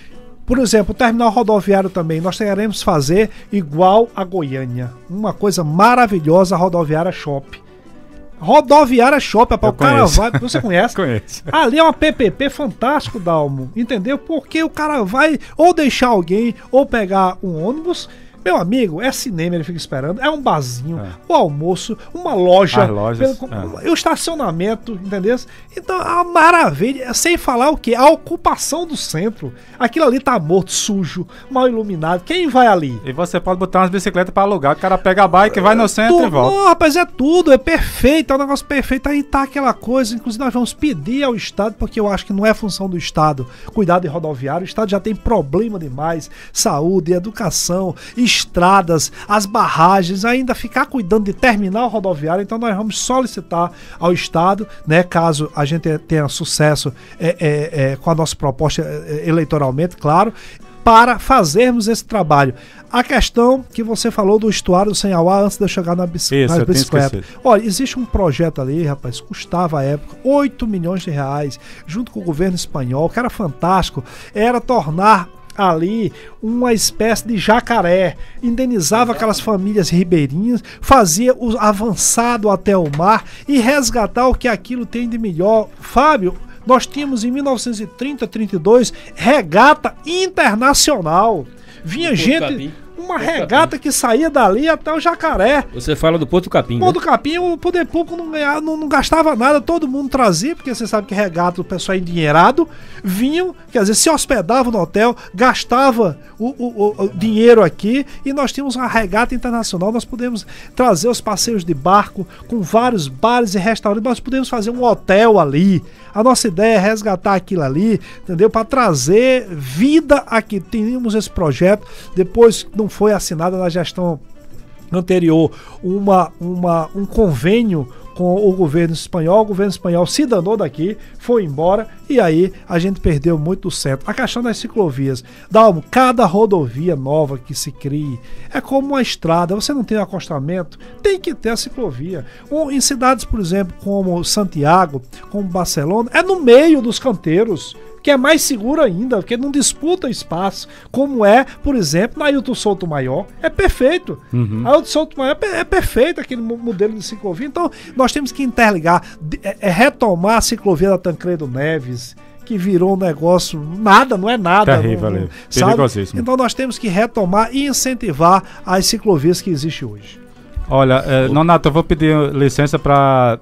Por exemplo, o terminal rodoviário também, nós queremos fazer igual a Goiânia. Uma coisa maravilhosa, a rodoviária shopping. Rodoviária Shopping, o cara vai, você conhece? Conheço. Ali é uma PPP fantástico, Dalmo, entendeu? Porque o cara vai ou deixar alguém ou pegar um ônibus, meu amigo, é cinema, ele fica esperando, é um barzinho, o almoço, uma loja, o estacionamento, entendeu? Então, a maravilha, sem falar o que? A ocupação do centro, aquilo ali tá morto, sujo, mal iluminado, quem vai ali? E você pode botar umas bicicletas para alugar, o cara pega a bike, vai no centro e volta. Não, rapaz, é tudo, é perfeito, é um negócio perfeito, aí tá aquela coisa, inclusive nós vamos pedir ao Estado, porque eu acho que não é função do Estado cuidar de rodoviário, o Estado já tem problema demais, saúde, educação, estradas, as barragens, ainda ficar cuidando de terminal rodoviário. Então nós vamos solicitar ao Estado, né, caso a gente tenha sucesso com a nossa proposta eleitoralmente, claro, para fazermos esse trabalho. A questão que você falou do estuário do Sanhauá antes de eu chegar na bicicleta. Olha, existe um projeto ali, rapaz, custava à época 8 milhões de reais, junto com o governo espanhol, que era fantástico, era tornar ali uma espécie de jacaré, indenizava aquelas famílias ribeirinhas, fazia o avançado até o mar e resgatar o que aquilo tem de melhor. Fábio, nós tínhamos em 1930, 32, regata internacional. Vinha gente, uma regata que saía dali até o Jacaré. Você fala do Porto Capim, né? Porto Capim, o poder público não gastava nada, todo mundo trazia, porque você sabe que regata, o pessoal é endinheirado, vinham, quer dizer, se hospedava no hotel, gastava o dinheiro aqui, e nós tínhamos uma regata internacional, nós podemos trazer os passeios de barco, com vários bares e restaurantes, nós podemos fazer um hotel ali. A nossa ideia é resgatar aquilo ali, entendeu? Para trazer vida aqui. Tínhamos esse projeto, depois não foi assinada na gestão anterior um convênio com o governo espanhol se danou daqui, foi embora, e aí a gente perdeu muito do centro. A questão das ciclovias, Dalmo, cada rodovia nova que se crie é como uma estrada, você não tem acostamento, tem que ter a ciclovia. Em cidades, por exemplo, como Santiago, como Barcelona, é no meio dos canteiros, que é mais seguro ainda, porque não disputa espaço, como é, por exemplo, na Ailton Souto Maior, é perfeito. A Ailton Souto Maior é perfeito aquele modelo de ciclovia. Então, nós temos que interligar, retomar a ciclovia da Tancredo Neves, que virou um negócio, não é nada. Terrível, perigosíssimo. Então, nós temos que retomar e incentivar as ciclovias que existem hoje. Olha, Nonato, eu vou pedir licença para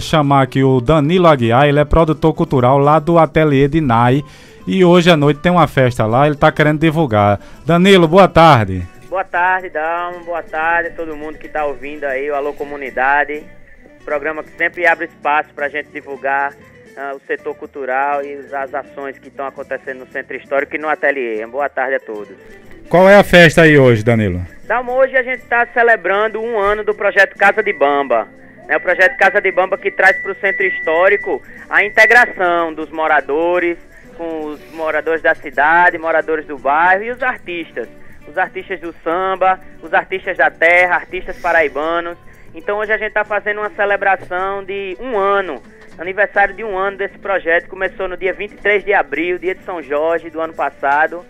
chamar aqui o Danilo Aguiar. Ele é produtor cultural lá do ateliê de Nai, e hoje à noite tem uma festa lá, ele está querendo divulgar. Danilo, boa tarde. Boa tarde, Dalmo, boa tarde a todo mundo que está ouvindo aí o Alô Comunidade, programa que sempre abre espaço para a gente divulgar o setor cultural e as ações que estão acontecendo no Centro Histórico e no ateliê. Boa tarde a todos. Qual é a festa aí hoje, Danilo? Dalmo, hoje a gente está celebrando um ano do projeto Casa de Bamba. O projeto Casa de Bamba, que traz para o Centro Histórico a integração dos moradores, com os moradores da cidade, moradores do bairro e os artistas. Os artistas do samba, os artistas da terra, artistas paraibanos. Então hoje a gente está fazendo uma celebração de um ano, aniversário de um ano desse projeto. Começou no dia 23 de abril, dia de São Jorge do ano passado.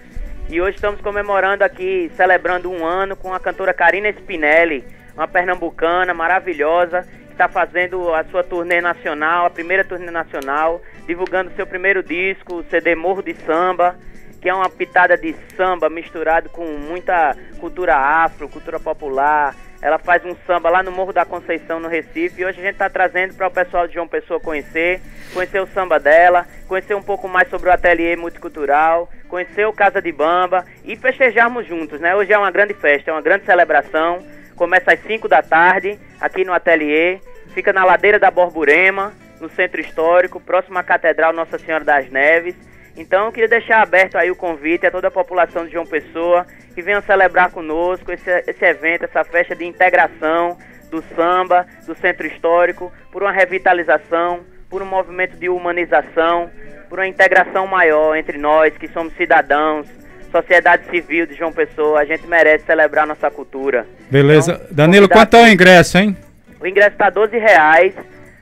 E hoje estamos comemorando aqui, celebrando um ano com a cantora Karina Spinelli, uma pernambucana maravilhosa, que está fazendo a sua turnê nacional, a primeira turnê nacional, divulgando seu primeiro disco, o CD Morro de Samba, que é uma pitada de samba misturado com muita cultura afro, cultura popular. Ela faz um samba lá no Morro da Conceição, no Recife, e hoje a gente está trazendo para o pessoal de João Pessoa conhecer o samba dela, conhecer um pouco mais sobre o ateliê multicultural, conhecer o Casa de Bamba e festejarmos juntos, né? Hoje é uma grande festa, é uma grande celebração, começa às 5 da tarde, aqui no ateliê, fica na Ladeira da Borborema, no Centro Histórico, próximo à Catedral Nossa Senhora das Neves. Então eu queria deixar aberto aí o convite a toda a população de João Pessoa que venham celebrar conosco esse evento, essa festa de integração do samba, do Centro Histórico, por uma revitalização, por um movimento de humanização, por uma integração maior entre nós que somos cidadãos, sociedade civil de João Pessoa. A gente merece celebrar nossa cultura. Beleza. Então, Danilo, quanto é o ingresso, hein? O ingresso está R$12,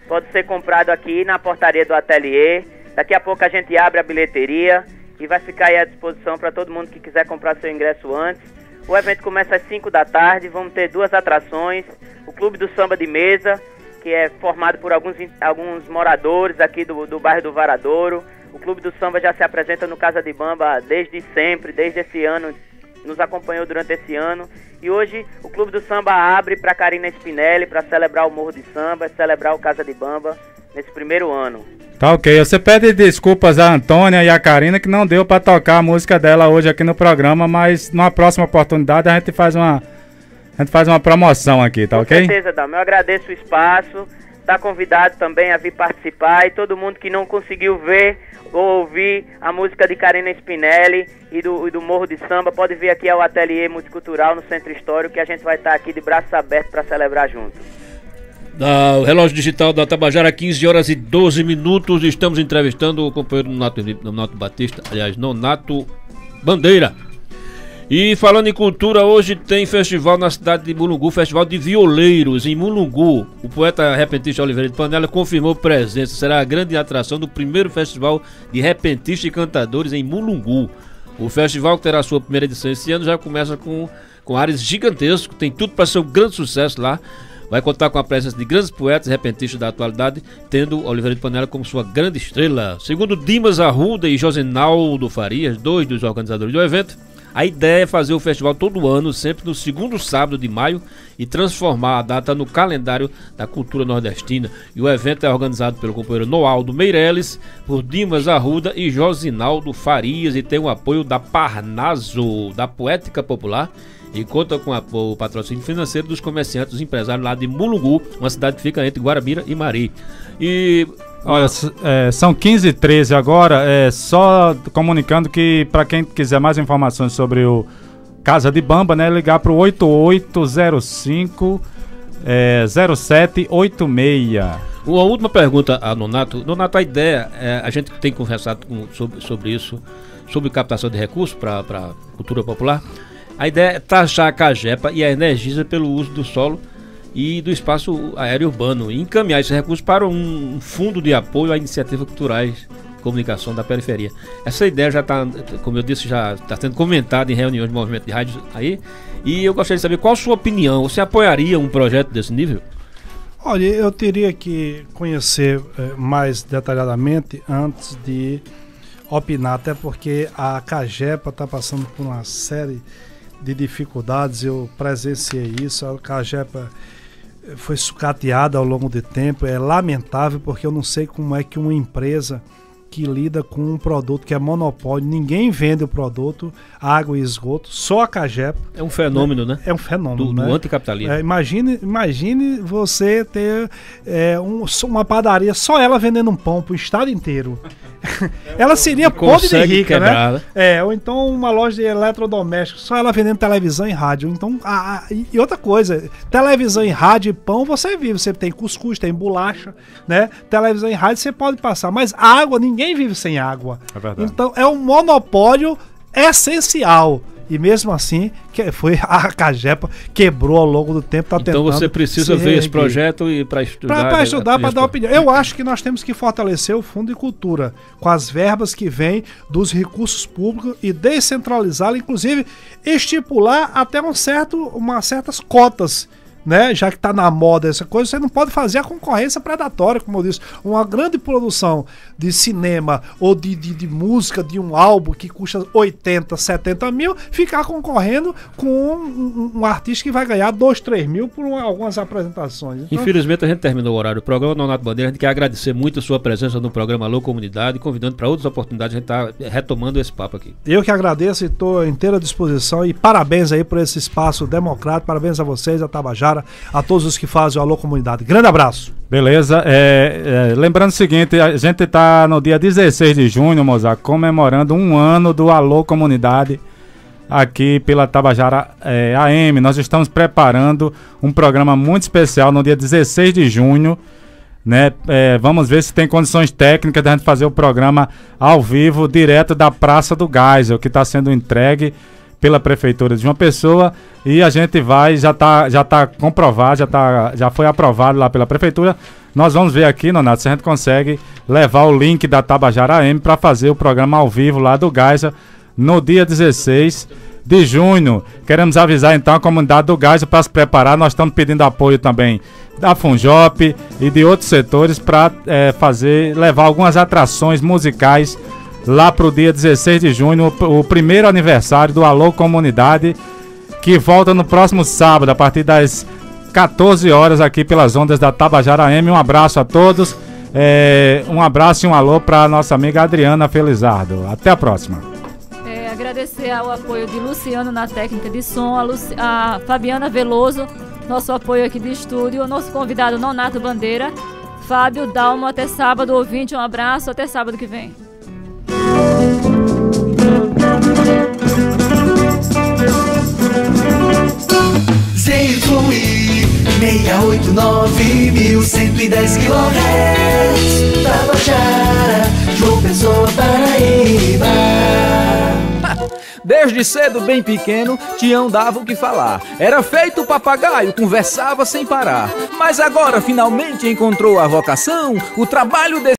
pode ser comprado aqui na portaria do ateliê. Daqui a pouco a gente abre a bilheteria e vai ficar aí à disposição para todo mundo que quiser comprar seu ingresso antes. O evento começa às 5 da tarde, vamos ter 2 atrações. O Clube do Samba de Mesa, que é formado por alguns moradores aqui do bairro do Varadouro. O Clube do Samba já se apresenta no Casa de Bamba desde sempre, desde esse ano, nos acompanhou durante esse ano. E hoje o Clube do Samba abre para Karina Spinelli, para celebrar o Morro de Samba, celebrar o Casa de Bamba nesse primeiro ano. Tá ok, você pede desculpas a Antônia e a Karina que não deu pra tocar a música dela hoje aqui no programa, mas numa próxima oportunidade a gente faz uma promoção aqui, tá ok? Com certeza, Dalmo, eu agradeço o espaço, está convidado também a vir participar, e todo mundo que não conseguiu ver ou ouvir a música de Karina Spinelli e do Morro de Samba, pode vir aqui ao Ateliê Multicultural no Centro Histórico, que a gente vai estar aqui de braços abertos para celebrar junto. O relógio digital da Tabajara, 15h12, estamos entrevistando o companheiro Nonato Bandeira. E falando em cultura, hoje tem festival na cidade de Mulungu, Festival de Violeiros em Mulungu. O poeta repentista Oliveira de Panela confirmou presença. Será a grande atração do primeiro festival de repentistas e cantadores em Mulungu. O festival, que terá sua primeira edição esse ano, já começa com ares gigantesco. Tem tudo para ser um grande sucesso lá. Vai contar com a presença de grandes poetas repentistas da atualidade, tendo Oliveira de Panela como sua grande estrela. Segundo Dimas Arruda e Josenaldo Farias, dois dos organizadores do evento, a ideia é fazer o festival todo ano, sempre no segundo sábado de maio, e transformar a data no calendário da cultura nordestina. E o evento é organizado pelo companheiro Noaldo Meireles, por Dimas Arruda e Josinaldo Farias, e tem o apoio da Parnaso, da Poética Popular, e conta com o patrocínio financeiro dos comerciantes, dos empresários lá de Mulungu, uma cidade que fica entre Guarabira e Mari. E... olha, são 15h13 agora, só comunicando que para quem quiser mais informações sobre o Casa de Bamba, né, ligar para o 8805-0786. Uma última pergunta a Nonato. Nonato, a ideia, a gente tem conversado sobre isso, sobre captação de recursos para cultura popular. A ideia é taxar a Cagepa e a Energisa pelo uso do solo e do espaço aéreo urbano, e encaminhar esses recursos para um fundo de apoio a iniciativas culturais, comunicação da periferia. Essa ideia já está, como eu disse, já está sendo comentada em reuniões de movimento de rádio aí, e eu gostaria de saber qual a sua opinião. Você apoiaria um projeto desse nível? Olha, eu teria que conhecer mais detalhadamente antes de opinar, até porque a Cagepa está passando por uma série de dificuldades. Eu presenciei isso, a Cagepa foi sucateada ao longo do tempo. É lamentável, porque eu não sei como é que uma empresa que lida com um produto que é monopólio, ninguém vende o produto, água e esgoto, só a Cagepa. É um fenômeno, né? É um fenômeno do anticapitalismo. Imagine você ter uma padaria, só ela vendendo um pão para o estado inteiro. Ela seria pobre de rica, quebrar, né? Ou então uma loja de eletrodomésticos, só ela vendendo televisão e rádio. Então, e outra coisa, televisão e rádio e pão você vive, você tem cuscuz, tem bolacha, né? Televisão e rádio você pode passar, mas água, ninguém vive sem água. É verdade. Então é um monopólio essencial. E mesmo assim, a Cagepa quebrou ao longo do tempo. Tá então você precisa ver esse projeto e para estudar. Para estudar, para dar opinião. Eu acho que nós temos que fortalecer o Fundo de Cultura com as verbas que vêm dos recursos públicos e descentralizá-lo, inclusive estipular até certas cotas. Né? Já que está na moda essa coisa, você não pode fazer a concorrência predatória, como eu disse. Uma grande produção de cinema ou de música, de um álbum que custa 80, 70 mil, ficar concorrendo com um artista que vai ganhar 2, 3 mil por algumas apresentações. Então... infelizmente a gente terminou o horário do programa. Nonato Bandeira, a gente quer agradecer muito a sua presença no programa Alô Comunidade, convidando para outras oportunidades. A gente está retomando esse papo aqui. Eu que agradeço e estou à inteira disposição, e parabéns aí por esse espaço democrático, parabéns a vocês, a Tabajara, a todos os que fazem o Alô Comunidade. Grande abraço. Beleza. Lembrando o seguinte, a gente está no dia 16 de junho, Mozart, comemorando um ano do Alô Comunidade aqui pela Tabajara AM. Nós estamos preparando um programa muito especial no dia 16 de junho. Né? Vamos ver se tem condições técnicas de a gente fazer o programa ao vivo, direto da Praça do Geisel, que está sendo entregue pela Prefeitura de João Pessoa, e a gente vai, já tá comprovado, já foi aprovado lá pela Prefeitura. Nós vamos ver aqui, Nonato, se a gente consegue levar o link da Tabajara AM para fazer o programa ao vivo lá do Geisel no dia 16 de junho. Queremos avisar então a comunidade do Geisel para se preparar. Nós estamos pedindo apoio também da Funjop e de outros setores para levar algumas atrações musicais lá para o dia 16 de junho, o primeiro aniversário do Alô Comunidade, que volta no próximo sábado, a partir das 14 horas, aqui pelas ondas da Tabajara AM. Um abraço a todos, um abraço e um alô para a nossa amiga Adriana Felizardo. Até a próxima. Agradecer ao apoio de Luciano na técnica de som, a Fabiana Veloso, nosso apoio aqui de estúdio, o nosso convidado Nonato Bandeira, Fábio, Dalmo, até sábado, ouvinte, um abraço, até sábado que vem. ZYI 689.110 kHz, Tabajara, João Pessoa, Paraíba. Desde cedo, bem pequeno, Tião dava o que falar. Era feito papagaio, conversava sem parar. Mas agora finalmente encontrou a vocação, o trabalho de